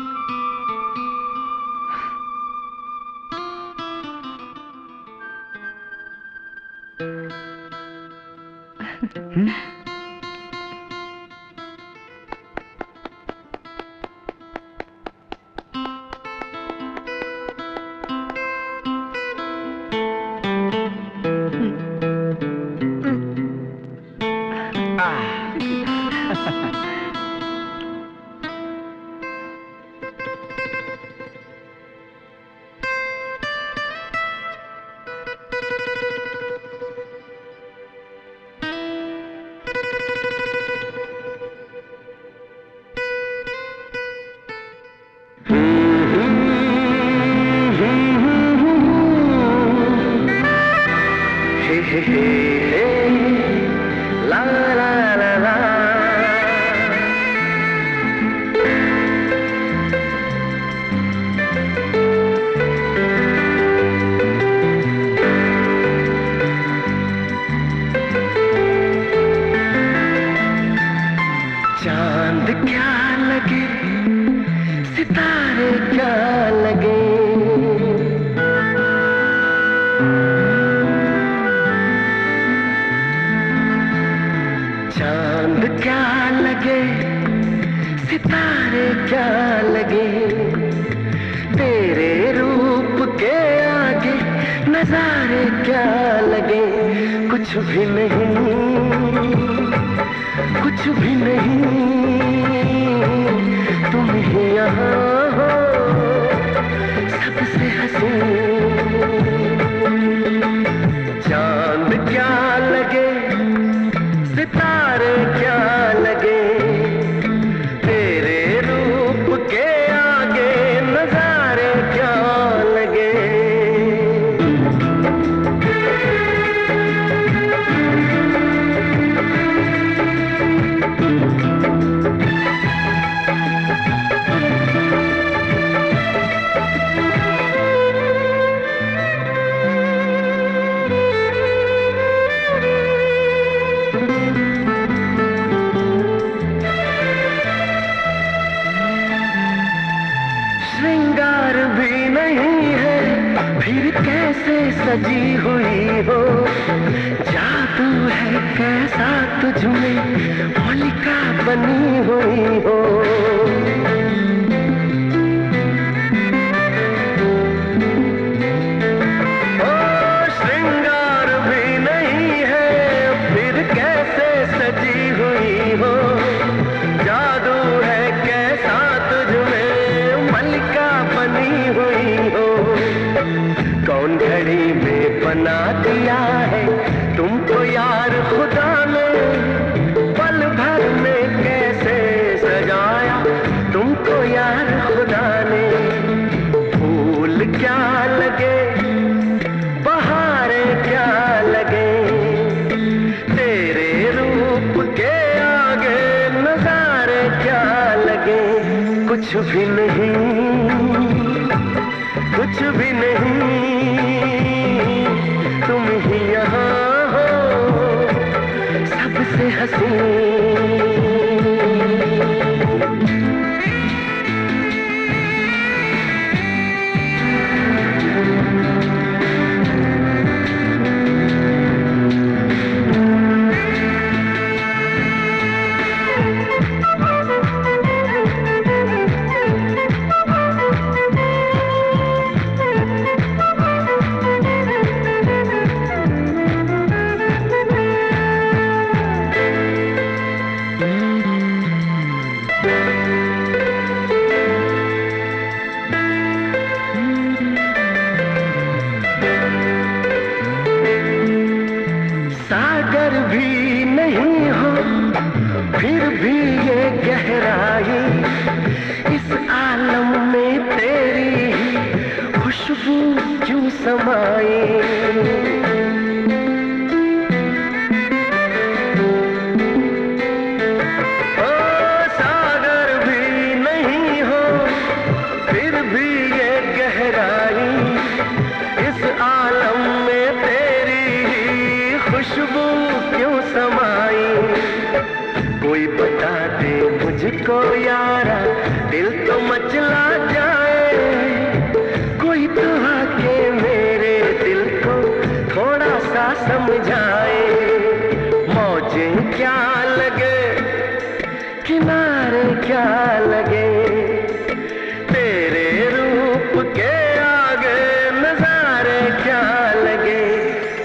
नहीं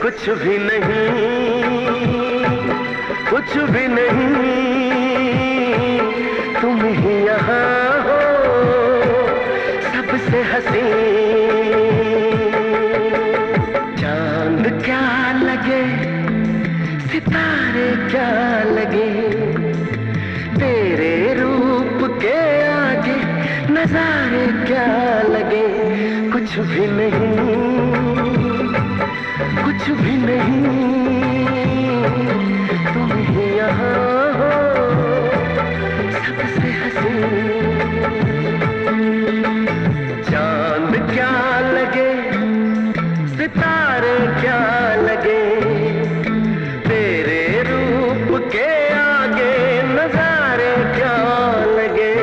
कुछ भी नहीं, कुछ भी नहीं, तुम ही यहाँ हो सबसे हसीन। चांद क्या लगे, सितारे क्या लगे, तेरे रूप के आगे नजारे क्या लगे, कुछ भी नहीं, कुछ भी नहीं, तुम ही यहाँ हो सबसे हसीन। चांद क्या लगे, सितारे क्या लगे, तेरे रूप के आगे नजारे क्या लगे।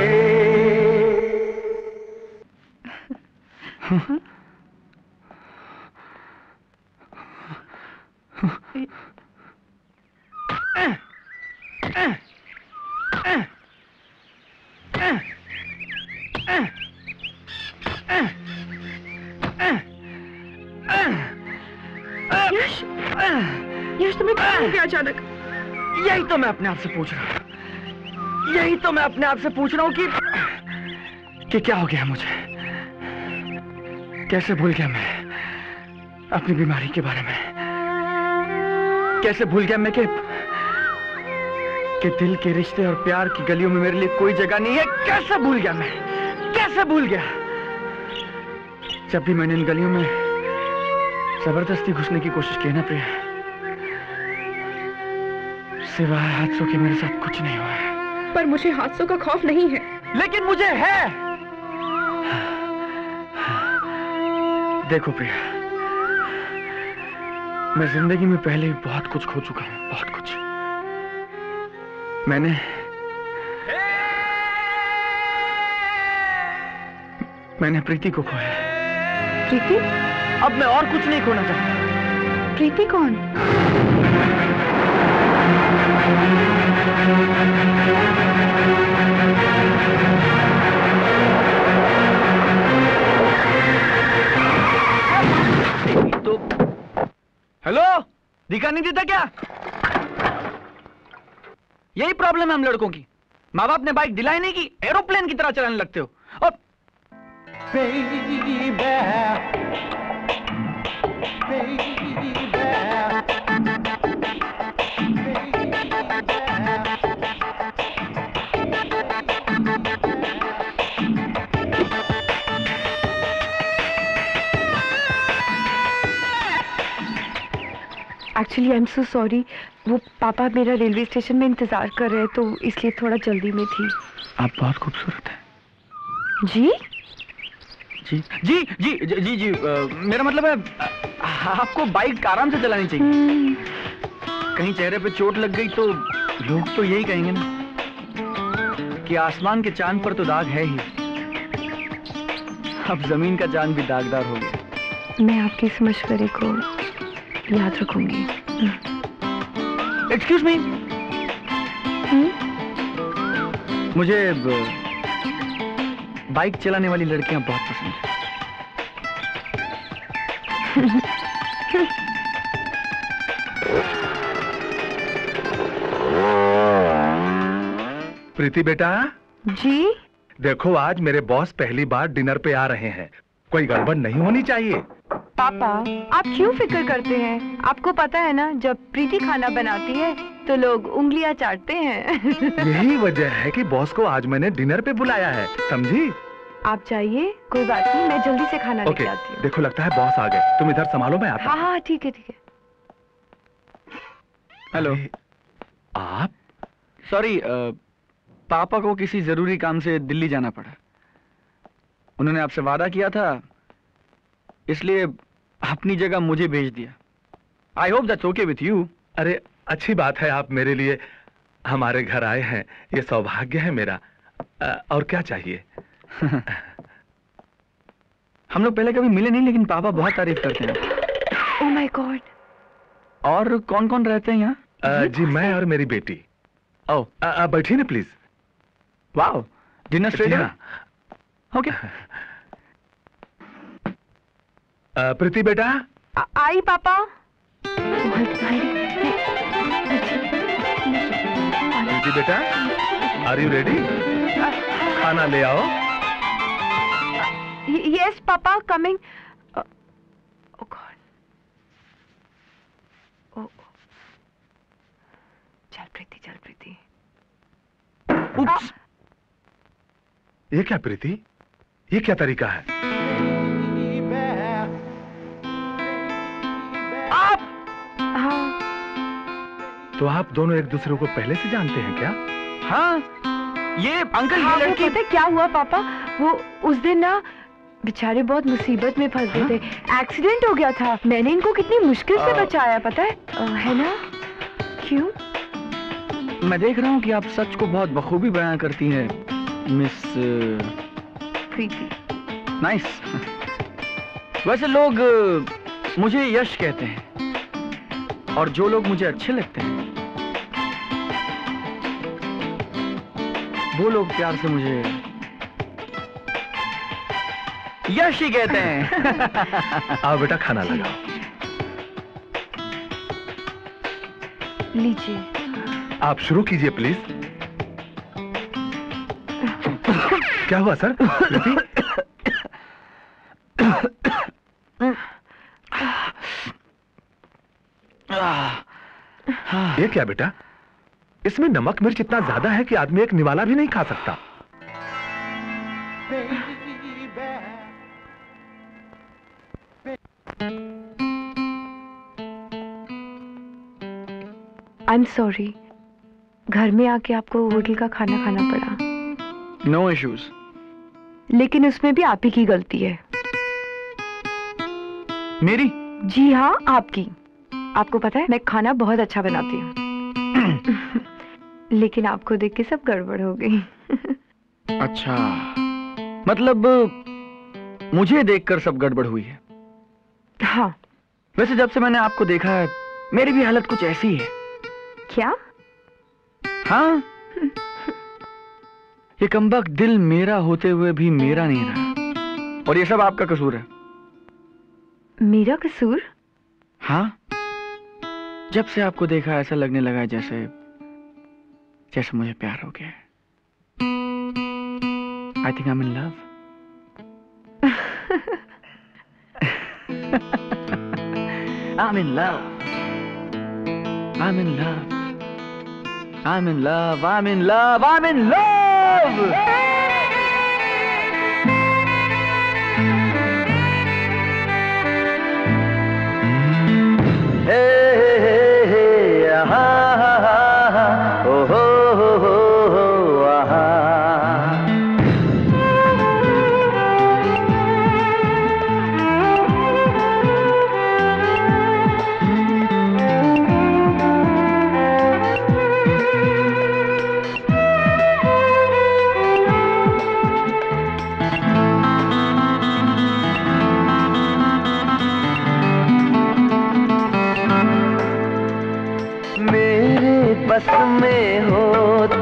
अचानक यही तो मैं अपने आप से पूछ रहा हूँ, यही तो मैं अपने आप से पूछ रहा हूँ कि कि क्या हो गया मुझे, कैसे भूल गया मैं अपनी बीमारी के बारे में, कैसे भूल गया मैं कि कि दिल के रिश्ते और प्यार की गलियों में मेरे लिए कोई जगह नहीं है। कैसे भूल गया मैं, कैसे भूल गया। जब भी मैंने इन गलियों में जबरदस्ती घुसने की कोशिश की ना प्रिया, सिवाय हादसों के मेरे साथ कुछ नहीं हुआ है। पर मुझे हादसों का खौफ नहीं है। लेकिन मुझे है। देखो प्रिया, मैं जिंदगी में पहले भी बहुत कुछ खो चुका हूँ, बहुत कुछ। मैंने मैंने प्रीति को खोया। प्रीति? अब मैं और कुछ नहीं खोना चाहता। प्रीति कौन? हेलो, दिखा नहीं देता क्या? यही प्रॉब्लम है हम लड़कों की, माँ बाप ने बाइक दिलाई नहीं कि एरोप्लेन की तरह चलाने लगते हो। और actually I am so sorry, वो पापा मेरा रेलवे स्टेशन में इंतजार कर रहे हैं तो इसलिए थोड़ा जल्दी में थी। आप बहुत खूबसूरत हैं। जी जी जी जी जी जी, जी आ, मेरा मतलब है आपको बाइक आराम से चलानी चाहिए। कहीं चेहरे पे चोट लग गई तो लोग तो यही कहेंगे ना कि आसमान के चांद पर तो दाग है ही, अब जमीन का चांद भी दागदार हो गया। मैं आपके इस मशवरे को याद रखूंगी। एक्सक्यूज मी, मुझे बाइक चलाने वाली लड़कियां बहुत पसंद हैं। प्रीति बेटा। जी। देखो आज मेरे बॉस पहली बार डिनर पे आ रहे हैं, कोई गड़बड़ नहीं होनी चाहिए। पापा आप क्यों फिक्र करते हैं, आपको पता है ना जब प्रीति खाना बनाती है तो लोग उंगलियां चाटते हैं। यही वजह है कि बॉस को आज मैंने डिनर पे बुलाया है, समझी? आप जाइए, कोई बात नहीं, मैं जल्दी से खाना लेके आती हूँ। देखो लगता है बॉस आ गए, तुम इधर संभालो, मैं आता हूँ। हाँ ठीक है ठीक है। हेलो आप? सॉरी, पापा को किसी जरूरी काम से दिल्ली जाना पड़ा, उन्होंने आपसे वादा किया था इसलिए अपनी जगह मुझे भेज दिया। I hope that's okay with you. अरे अच्छी बात है, आप मेरे लिए हमारे घर आए हैं, ये सौभाग्य है मेरा। आ, और क्या चाहिए? हम लोग पहले कभी मिले नहीं, लेकिन पापा बहुत तारीफ करते हैं। Oh my God! और कौन कौन रहते हैं यहाँ? जी मैं और मेरी बेटी। ओ बैठिए ना प्लीज। वाह, डिनर स्ट्रेट है। ओके। प्रीति बेटा। आई पापा। प्रीति बेटा, आर यू रेडी? खाना ले आओ। Yes papa, coming. ओ गॉड। ओ चल प्रीति, चल प्रीति। उप्स। ये क्या प्रीति? ये क्या तरीका है? आप? हाँ। तो आप दोनों एक दूसरे को पहले से जानते हैं क्या? हाँ। ये अंकल हाँ, ये लड़की। पता क्या हुआ पापा? वो उस दिन ना बेचारे बहुत मुसीबत में फंस गए थे। एक्सीडेंट हो गया था। मैंने इनको कितनी मुश्किल से बचाया, पता है? आ, है ना? क्यों? मैं देख रहा हूँ कि आप सच को बहुत बखूबी बयां करती हैं, मिस प्रीति। नाइस। वैसे लोग मुझे यश कहते हैं, और जो लोग मुझे अच्छे लगते हैं वो लोग प्यार से मुझे यश ही कहते हैं। आओ बेटा, खाना लगाओ। लीजिए, आप शुरू कीजिए प्लीज। क्या हुआ सर? ये क्या बेटा, इसमें नमक मिर्च इतना ज्यादा है कि आदमी एक निवाला भी नहीं खा सकता। आई एम सॉरी, घर में आके आपको होटल का खाना खाना पड़ा। No issues. लेकिन उसमें भी आप ही की गलती है। मेरी? जी हाँ, आपकी। आपको पता है मैं खाना बहुत अच्छा बनाती हूँ। लेकिन आपको देख के सब गड़बड़ हो गई। अच्छा, मतलब मुझे देखकर सब गड़बड़ हुई है? हाँ। वैसे जब से मैंने आपको देखा है मेरी भी हालत कुछ ऐसी है। क्या? हाँ, ये कमबख्त दिल मेरा होते हुए भी मेरा नहीं रहा, और ये सब आपका कसूर है। मेरा कसूर? हाँ, जब से आपको देखा ऐसा लगने लगा है जैसे जैसे मुझे प्यार हो गया है। I think I am in love. I am in love. I am in love. I'm in love, I'm in love, I'm in love! Hey, hey, hey, hey, ah, ah, ah, ah, oh, oh, oh, oh, ah, बस में हो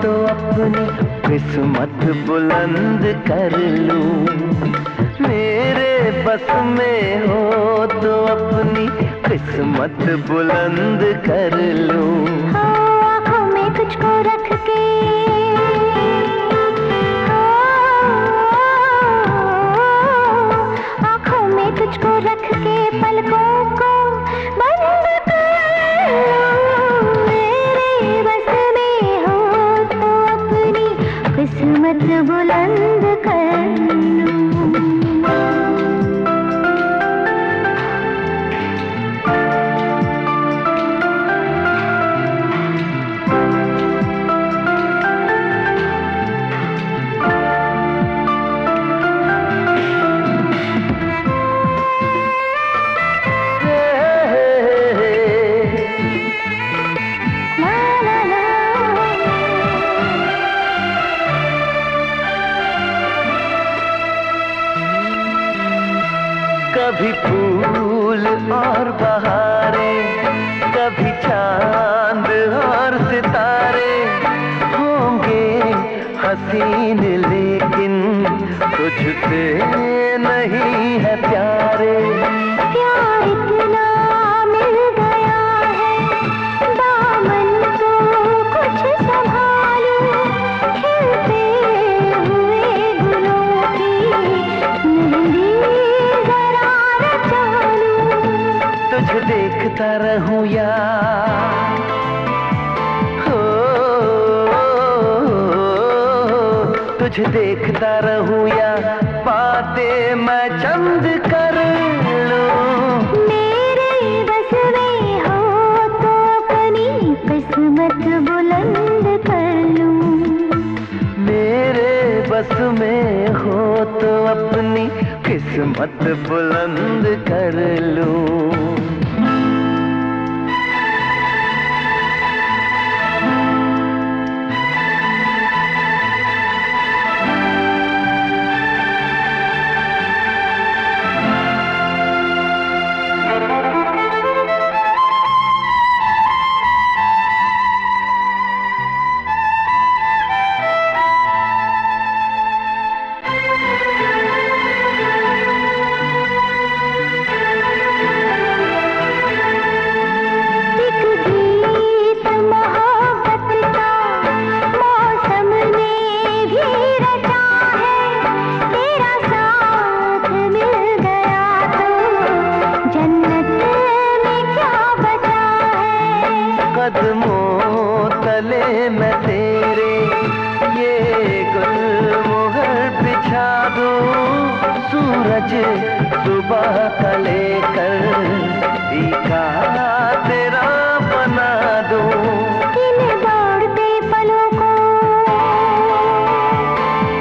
तो अपनी किस्मत बुलंद कर लूं। मेरे बस में हो तो अपनी किस्मत बुलंद कर लूं। आँखों में तुझको रख के, आँखों में तुझको रख के पलकों को बंद कर। किस्मत बुलंद कर लूं। कभी फूल और बहारे, कभी चांद और सितारे, होंगे हसीन लेकिन तुझसे नहीं है प्यारे। प्यार इतना मिल गया है, दामन को कुछ संभालो, खिलते हुए गुलों की मेहंदी जरा न चालो। तुझे देखता रहूं यार, हो तुझे देखता रहूं यार, बातें मैं चंद कर लूं। मेरे बस में हो तो अपनी किस्मत बुलंद कर लूं। मेरे बस में हो तो अपनी किस्मत बुलंद कर लूं। सुबह का लेकर दीखा तेरा बना दूं। इन दौड़ते पलों को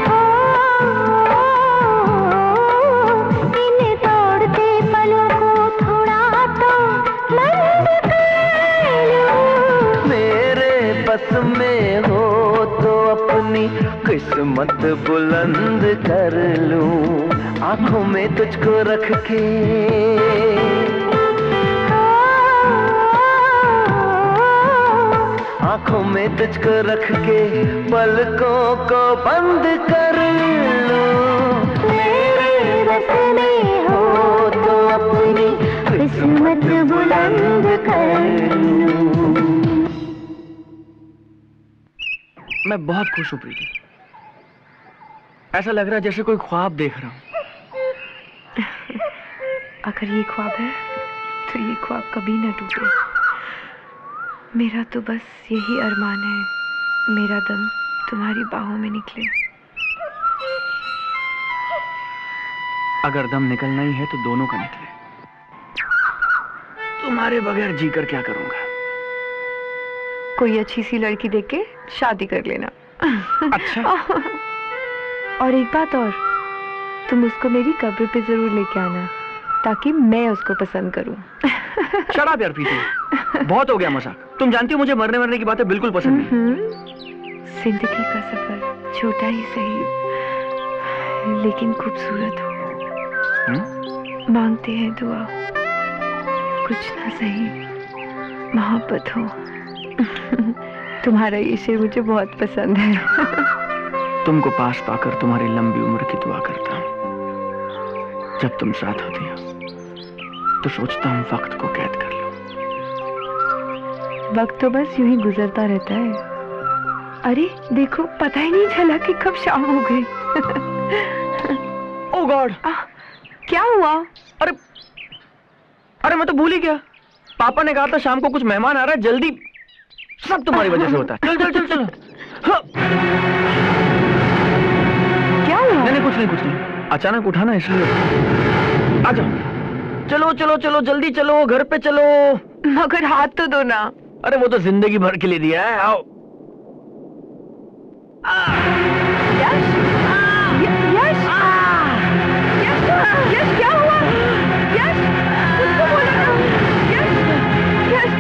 हो, इन दौड़ते पलों को थोड़ा तो मंद कर लूं। मेरे बस में हो तो अपनी किस्मत बुलंद कर लूं। आँखों में तुझको रख के, आँखों में तुझको रख के पलकों को बंद कर लो। मेरे बस में हो तो अपनी किस्मत बुलंद कर लो। मैं बहुत खुश हूँ प्रीति, ऐसा लग रहा है जैसे कोई ख्वाब देख रहा हूँ। अगर ये ख्वाब है तो ये ख्वाब कभी ना टूटे। मेरा तो बस यही अरमान है, मेरा दम तुम्हारी बाहों में निकले। अगर दम निकलना ही है तो दोनों का निकले। तुम्हारे बगैर जीकर क्या करूंगा। कोई अच्छी सी लड़की देख के शादी कर लेना। अच्छा। और एक बात और, तुम उसको मेरी कब्र पे जरूर लेके आना ताकि मैं उसको पसंद करूं। शराब यार प्रीति, बहुत हो गया मजाक। तुम जानती हो मुझे मरने मरने की बातें बिल्कुल पसंद नहीं। जिंदगी का सफर छोटा ही सही लेकिन खूबसूरत हो। मांगते हैं दुआ, कुछ ना सही मोहब्बत हो। तुम्हारा ये शेर मुझे बहुत पसंद है। तुमको पास पाकर तुम्हारी लंबी उम्र की दुआ करता हूँ। जब तुम साथ होती हो तो सोचता हूँ वक्त को कैद कर लूं। वक्त तो बस यूं ही गुजरता रहता है। अरे देखो, पता ही नहीं चला कि कब शाम हो गई। ओह गॉड, क्या हुआ? अरे अरे मैं तो भूल ही गया। पापा ने कहा था शाम को कुछ मेहमान आ रहा है, जल्दी। सब तुम्हारी वजह से होता है। चल चल चल चल। क्या हुआ? मैंने कुछ नहीं कुछ नहीं अचानक उठाना इसलिए। आजा, चलो चलो चलो, जल्दी चलो, घर पे चलो। मगर हाथ तो दो ना। अरे वो तो जिंदगी भर के लिए दिया है। आओ। यश, यश, यश, यश क्या हुआ? यश, उसको बोलो ना। यश, यश,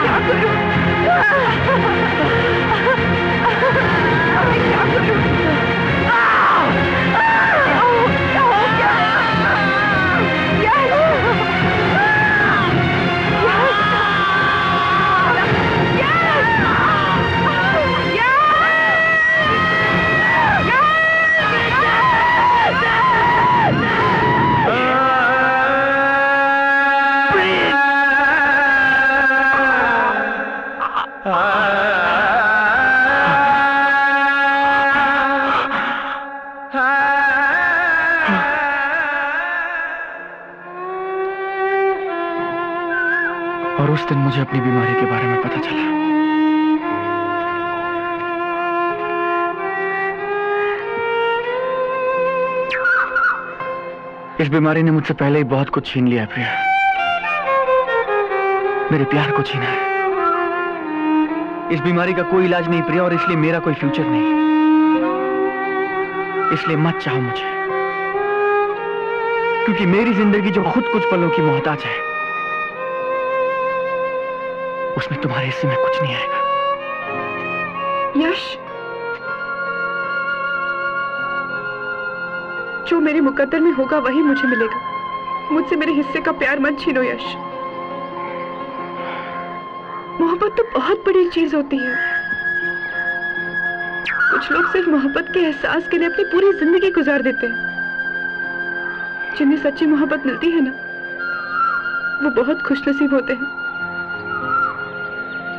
क्या करूं? क्या करूं? Oh, no! उस दिन मुझे अपनी बीमारी के बारे में पता चला। इस बीमारी ने मुझसे पहले ही बहुत कुछ छीन लिया है प्रिया, मेरे प्यार को छीना है। इस बीमारी का कोई इलाज नहीं प्रिया, और इसलिए मेरा कोई फ्यूचर नहीं। इसलिए मत चाहो मुझे, क्योंकि मेरी जिंदगी जो खुद कुछ पलों की मोहताज है, उसमें तुम्हारे हिस्से में कुछ नहीं आएगा। यश, जो मेरे मुकद्दर में होगा वही मुझे मिलेगा। मुझसे मेरे हिस्से का प्यार मत छीनो यश। मोहब्बत तो बहुत बड़ी चीज होती है। कुछ लोग सिर्फ मोहब्बत के एहसास के लिए अपनी पूरी जिंदगी गुजार देते हैं। जिन्हें सच्ची मोहब्बत मिलती है ना, वो बहुत खुशनसीब होते हैं।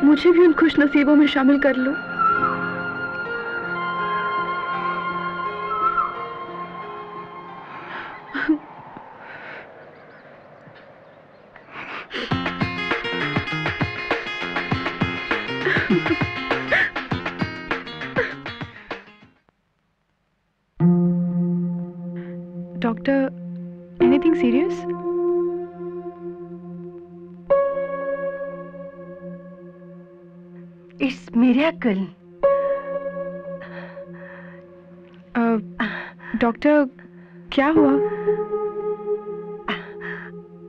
मुझे भी उन खुशनसीबों में शामिल कर लो। डॉक्टर uh, क्या हुआ?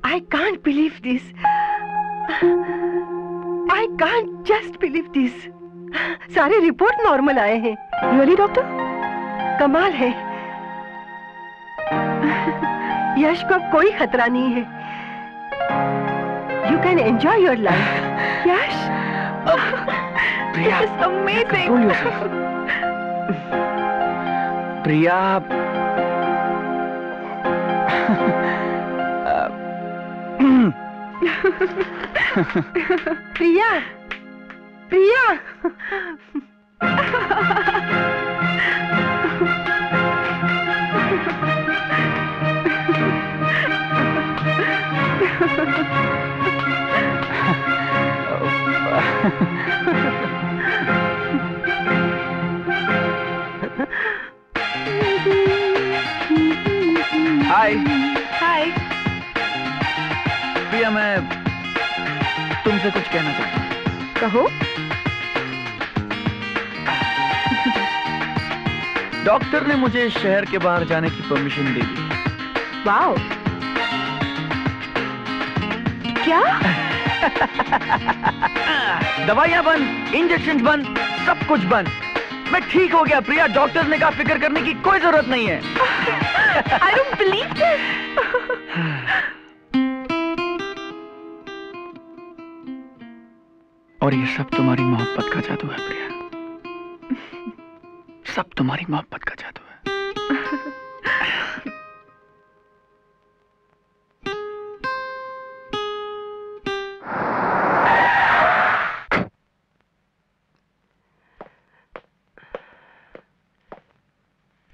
I can't believe this. I can't just believe this. सारे रिपोर्ट नॉर्मल आए हैं। Really doctor? कमाल है। यश को अब कोई खतरा नहीं है। You can enjoy your life. Yash? Priya, control yourself. Priya, Priya, Priya, हाय हाय प्रिया, मैं तुमसे कुछ कहना चाहता हूँ। कहो। डॉक्टर ने मुझे शहर के बाहर जाने की परमिशन दे दी। वाओ, क्या? दवाइयाँ बंद, इंजेक्शन बंद, सब कुछ बंद। मैं ठीक हो गया प्रिया। डॉक्टर्स ने कहा फिक्र करने की कोई जरूरत नहीं है। I don't believe this. और ये सब तुम्हारी मोहब्बत का जादू है प्रिया, सब तुम्हारी मोहब्बत का जादू है।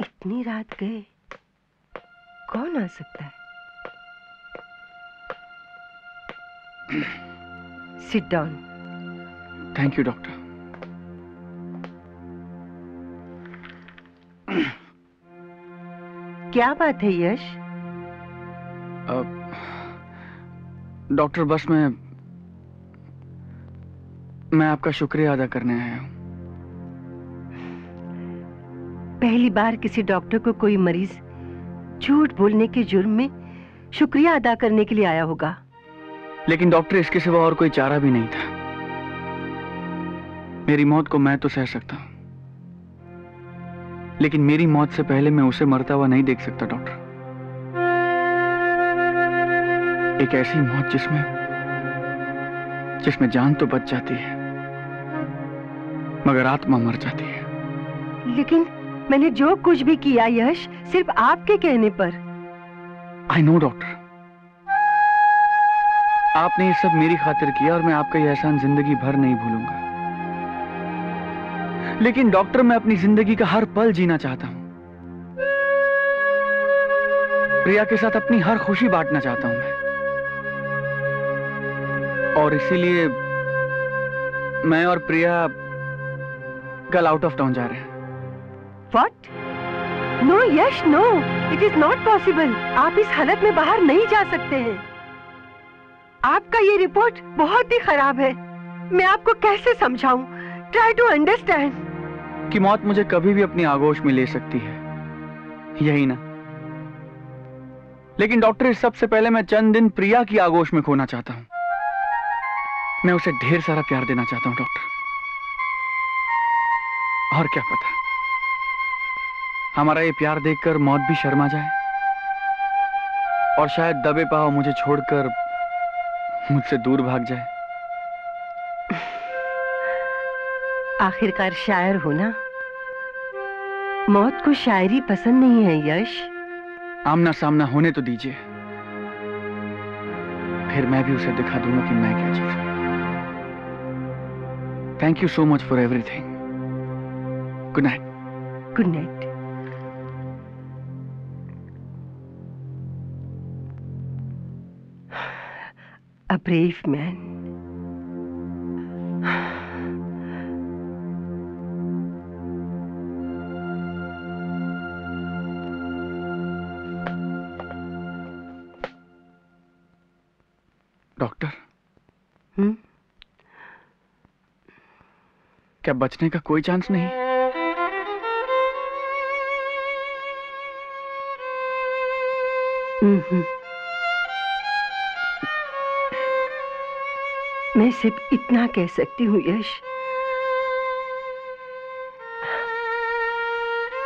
इतनी रात गए, कौन आ सकता है? Sit down. Thank you doctor. क्या बात है यश? डॉक्टर, बस मैं मैं आपका शुक्रिया अदा करने आया हूं। पहली बार किसी डॉक्टर को कोई मरीज झूठ बोलने के जुर्म में शुक्रिया अदा करने के लिए आया होगा। लेकिन डॉक्टर, इसके सिवा और कोई चारा भी नहीं था। मेरी मौत को मैं तो सह सकता हूं, लेकिन मेरी मौत से पहले मैं उसे मरता हुआ नहीं देख सकता डॉक्टर। एक ऐसी मौत जिसमें जिसमें जान तो बच जाती है, मगर आत्मा मर जाती है। लेकिन मैंने जो कुछ भी किया यश, सिर्फ आपके कहने पर। आई नो डॉक्टर, आपने ये सब मेरी खातिर किया और मैं आपका यह एहसान जिंदगी भर नहीं भूलूंगा। लेकिन डॉक्टर, मैं अपनी जिंदगी का हर पल जीना चाहता हूं। प्रिया के साथ अपनी हर खुशी बांटना चाहता हूं मैं। और इसीलिए मैं और प्रिया कल आउट ऑफ टाउन जा रहे हैं। What? No, Yash, no. It is not possible. आप इस हालत में बाहर नहीं जा सकते हैं। आपका ये रिपोर्ट बहुत ही खराब है। मैं आपको कैसे समझाऊं? Try to understand. कि मौत मुझे कभी भी अपनी आगोश में ले सकती है, यही ना? लेकिन डॉक्टर, इस सबसे पहले मैं चंद दिन प्रिया की आगोश में खोना चाहता हूँ। मैं उसे ढेर सारा प्यार देना चाहता हूँ डॉक्टर। और क्या पता, हमारा ये प्यार देखकर मौत भी शर्मा जाए और शायद दबे पाँव मुझे छोड़कर मुझसे दूर भाग जाए। आखिरकार शायर हो ना, मौत को शायरी पसंद नहीं है यश। आमना सामना होने तो दीजिए, फिर मैं भी उसे दिखा दूंगा कि मैं क्या चीज हूं। Thank you so much for everything. Good night. Good night. A brave man. Doctor, हम्म, क्या बचने का कोई चांस नहीं? हम्म, मैं सिर्फ इतना कह सकती हूँ यश,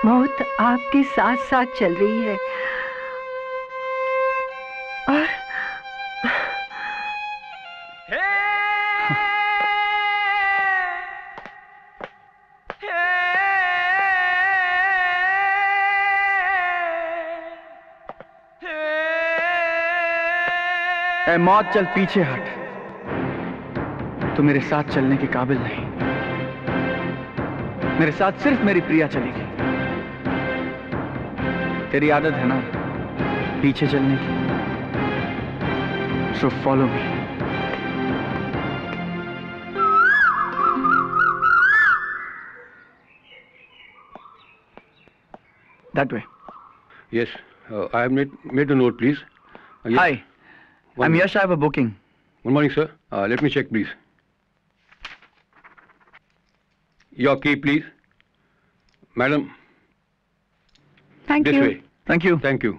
मौत आपके साथ साथ चल रही है और ऐ मौत चल पीछे हट, तो मेरे साथ चलने के काबिल नहीं। मेरे साथ सिर्फ मेरी प्रिया चलेगी। तेरी आदत है ना पीछे चलने की, so follow me. That way. Yes, I have made made a note please. Hi, I am Yash, I have a booking. Good morning sir, let me check please. Your key, please, madam. Thank you. This way. Thank you. Thank you.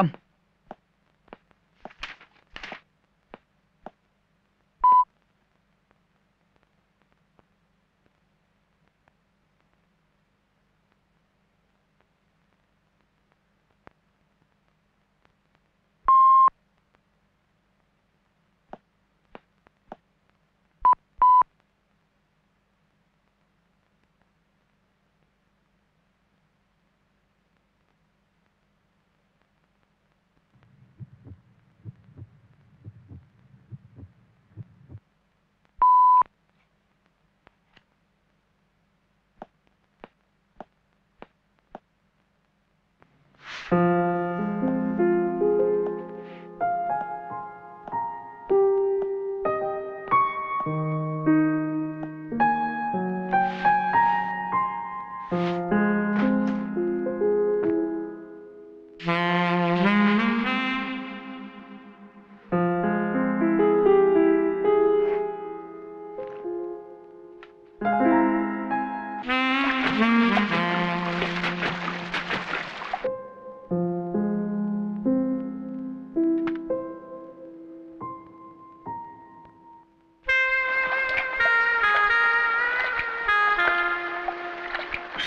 Come.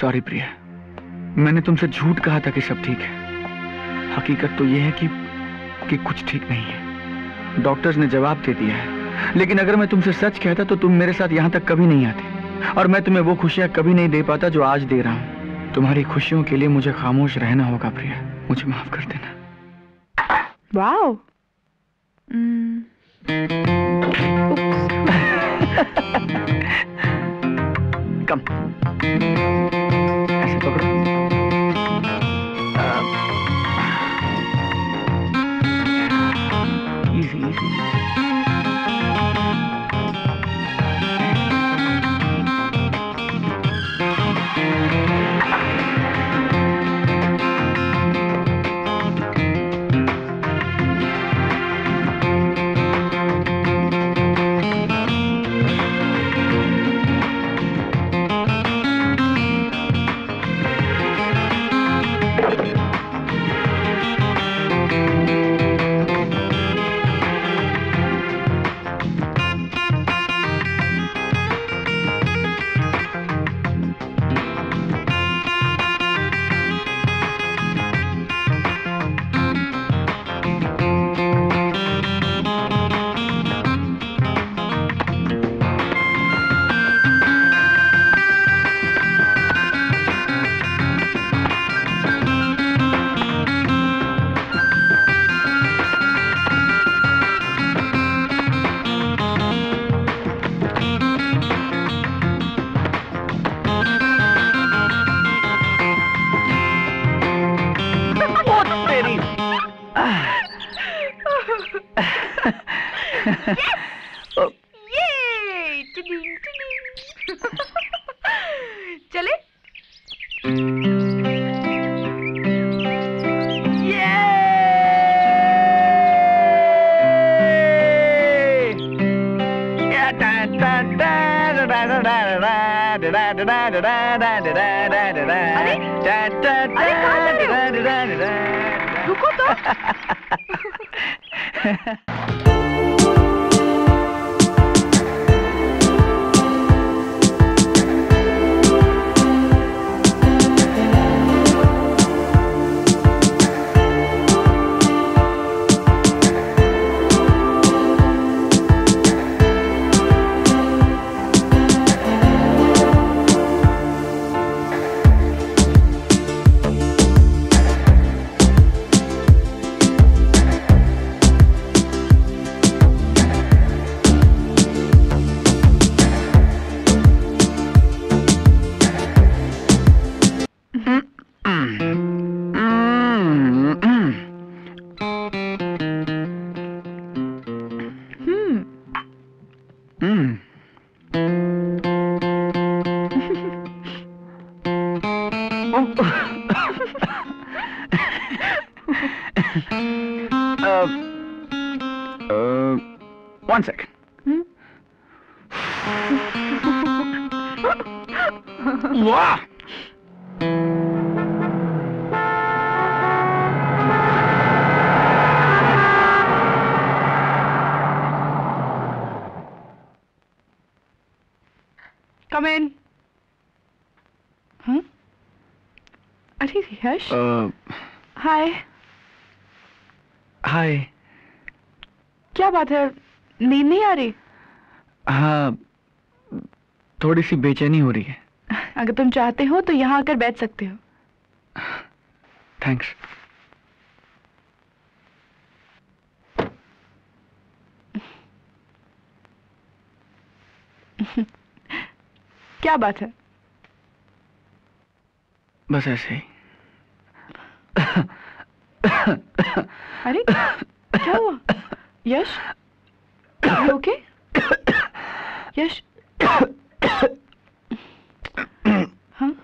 Sorry Priya, मैंने तुमसे झूठ कहा था कि सब ठीक है। हकीकत तो यह है कि कि कुछ ठीक नहीं है। डॉक्टर्स ने जवाब दे दिया है, लेकिन अगर मैं तुमसे सच कहता तो तुम मेरे साथ यहाँ तक कभी नहीं आते और मैं तुम्हें वो खुशियाँ कभी नहीं दे पाता जो आज दे रहा हूँ। तुम्हारी खुशियों के लिए मुझे खामोश रहना होगा प्रिया, मुझे माफ कर देना। वाओ। रुको तो। One second. Hmm? Wow! Come in. Hmm? Are you Yash? Uh, Hi. Hi. क्या बात है, नींद नहीं आ रही? हाँ, थोड़ी सी बेचैनी हो रही है। अगर तुम चाहते हो तो यहाँ आकर बैठ सकते हो। थैंक्स। क्या बात है? बस ऐसे ही। अरे क्या हुआ? यश ओके? यश हाँ?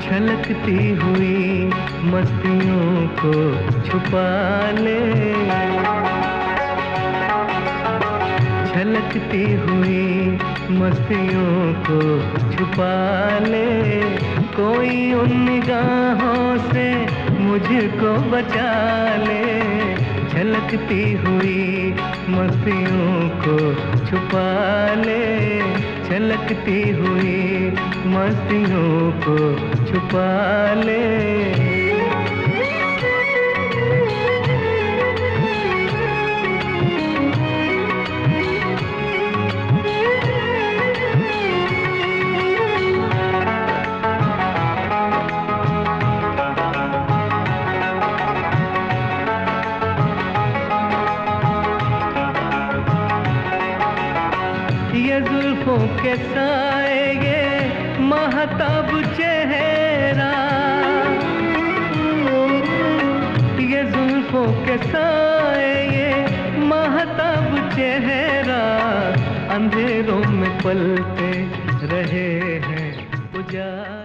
छलकती हुई मस्तियों को छुपा ले, छलकती हुई मस्तियों को छुपा ले, कोई उन निगाहों से मुझको बचा ले। छलकती हुई मस्तियों को छुपा ले, छलकती हुई मस्तियों को छुपा ले। के साएगे महताब चेहरा, ये जुल्फों के साएगे महताब चेहरा, अंधेरों में पलते रहे हैं उजाले।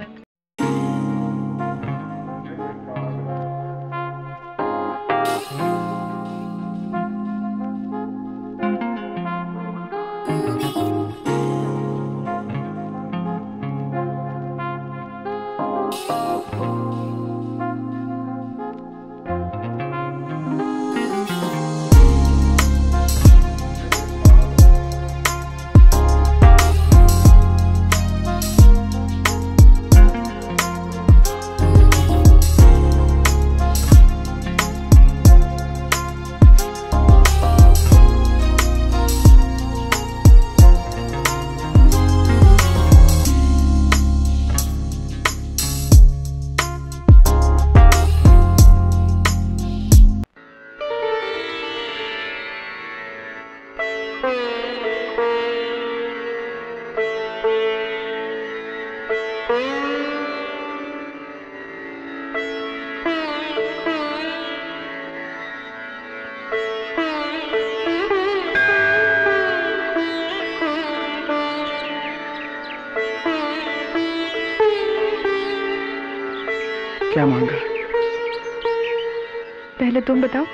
पहले तुम बताओ।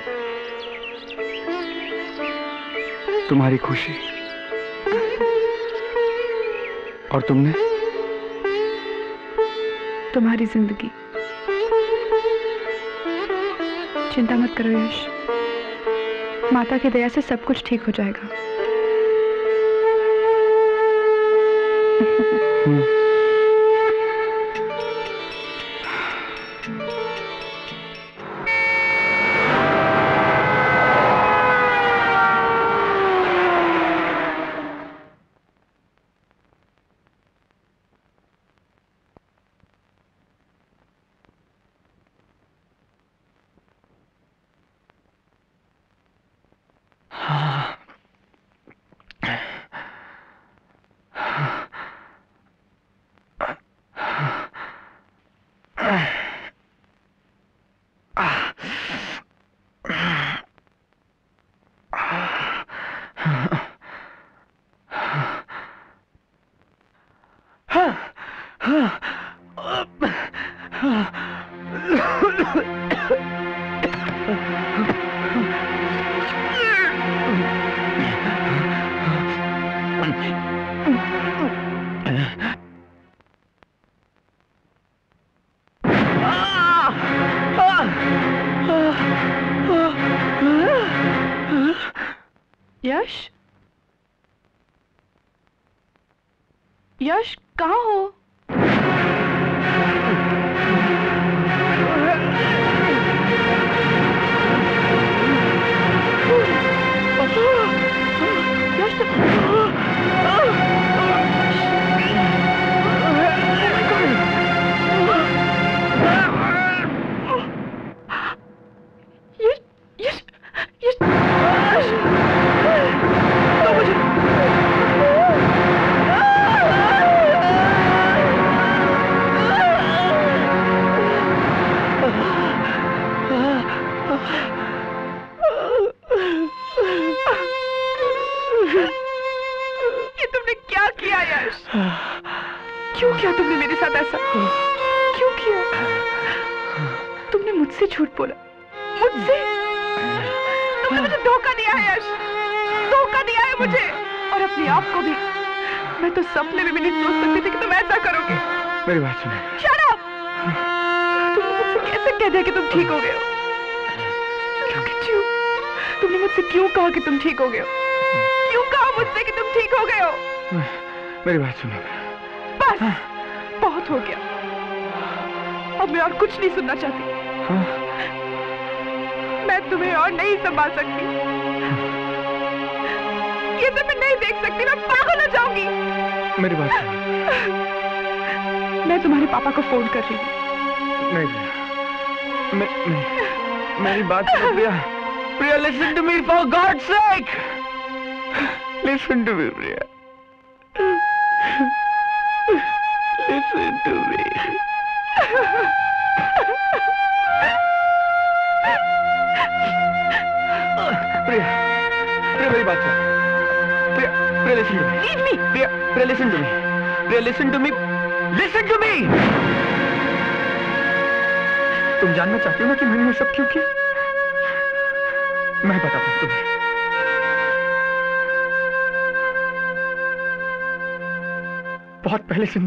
तुम्हारी खुशी। और तुमने? तुम्हारी जिंदगी। चिंता मत करो यश, माता की दया से सब कुछ ठीक हो जाएगा।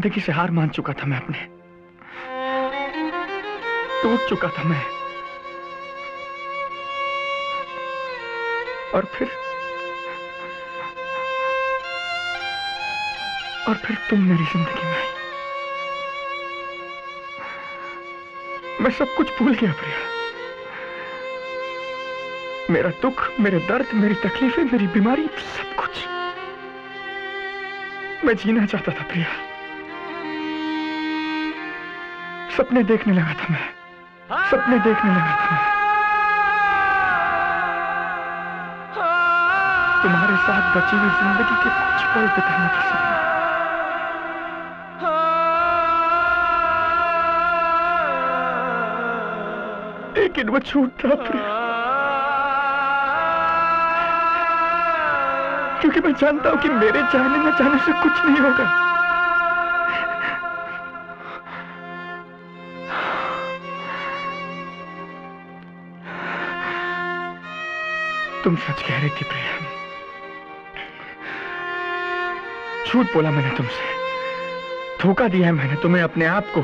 जिंदगी से हार मान चुका था मैं, अपने टूट चुका था मैं, और फिर और फिर तुम मेरी जिंदगी में आई। मैं सब कुछ भूल गया प्रिया, मेरा दुख, मेरे दर्द, मेरी तकलीफें, मेरी बीमारी, सब कुछ। मैं जीना चाहता था प्रिया, सपने देखने लगा था मैं, सपने देखने लगा था मैं। तुम्हारे साथ बची हुई जिंदगी के कुछ पल बिताने के सपने। लेकिन वो छूट रहा प्रिया, क्योंकि मैं जानता हूं कि मेरे चाहने न चाहने से कुछ नहीं होगा। तुम सच कह रही थी प्रिया, झूठ बोला मैंने तुमसे, धोखा दिया है मैंने तुम्हें अपने आप को,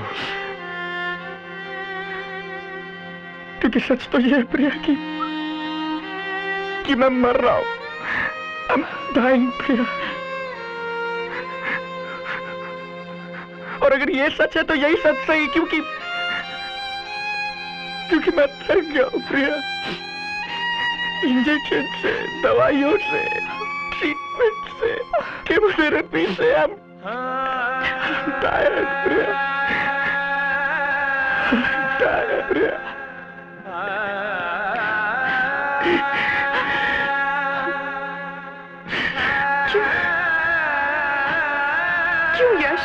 क्योंकि सच तो ये है प्रिया कि कि मैं मर रहा हूं, I'm dying प्रिया, और अगर ये सच है तो यही सच सही, क्योंकि क्योंकि मैं थक गया हूं प्रिया, इंजेक्शन से, दवाइयों से, ट्रीटमेंट से, केमोथेरेपी से, I'm, I'm tired Priya, I'm tired प्रिया, क्यों क्यों यश,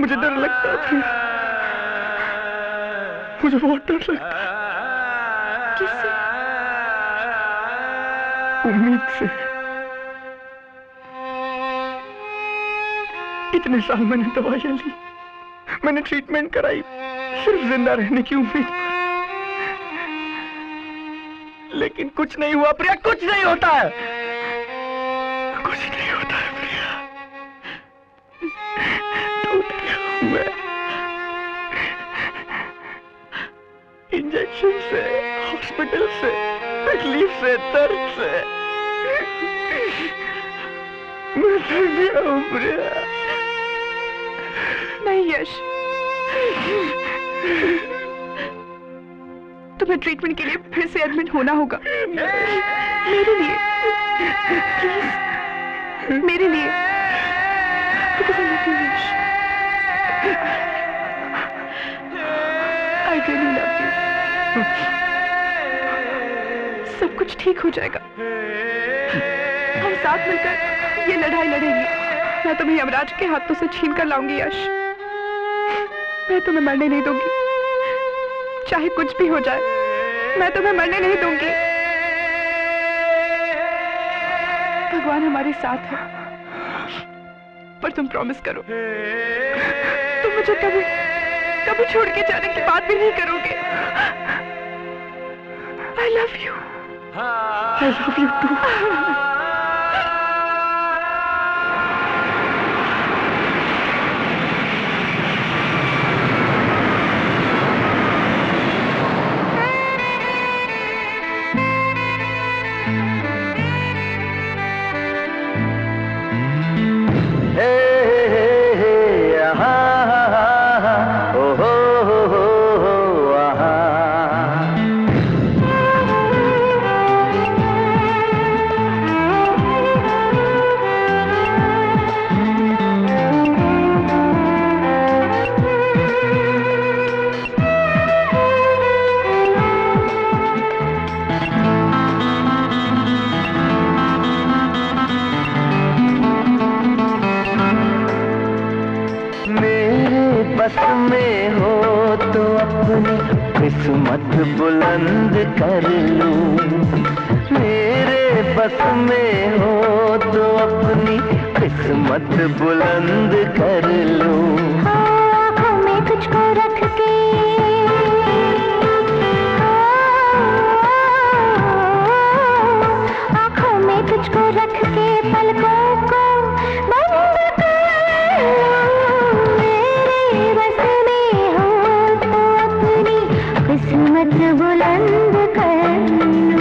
मुझे डर लगता है प्रिया, मुझे बहुत डर लगता है, किससे? उम्मीद से। इतने साल मैंने दवाइयां ली, मैंने ट्रीटमेंट कराई, सिर्फ जिंदा रहने की उम्मीद पर, लेकिन कुछ नहीं हुआ प्रिया, कुछ नहीं होता है, कुछ नहीं होता है प्रिया, टूट गया मैं इंजेक्शन से, हॉस्पिटल से, तकलीफ से, दर्द से, मैं थक गया हूं प्रिया। नहीं यश, तुम्हें ट्रीटमेंट के लिए फिर से एडमिट होना होगा, मेरे लिए प्लीज, मेरे लिए, आई रियली लव यू, सब कुछ ठीक हो जाएगा, हम साथ मिलकर ये लड़ाई लड़ेंगे, मैं तुम्हें यमराज के हाथों से छीन कर लाऊंगी यश, मैं तुम्हें मरने नहीं दूंगी, चाहे कुछ भी हो जाए, मैं तुम्हें मरने नहीं दूंगी, भगवान हमारे साथ है, पर तुम प्रॉमिस करो, तुम मुझे कभी कभी छोड़ के जाने की बात भी नहीं करोगे, I love you. I love you too. Hey, hey, hey, hey, ah, ah, ah, ah, oh, oh, oh, oh, oh, ah, ah. में हो तो अपनी किस्मत बुलंद कर लूं, मेरे बस में हो तो अपनी किस्मत बुलंद कर लूं, हाँ, हाँ, मैं तुझको रख के, हाँ, आँखों में तुझको रख के, पलकों को बंद कर, किस्मत बुलंद कर।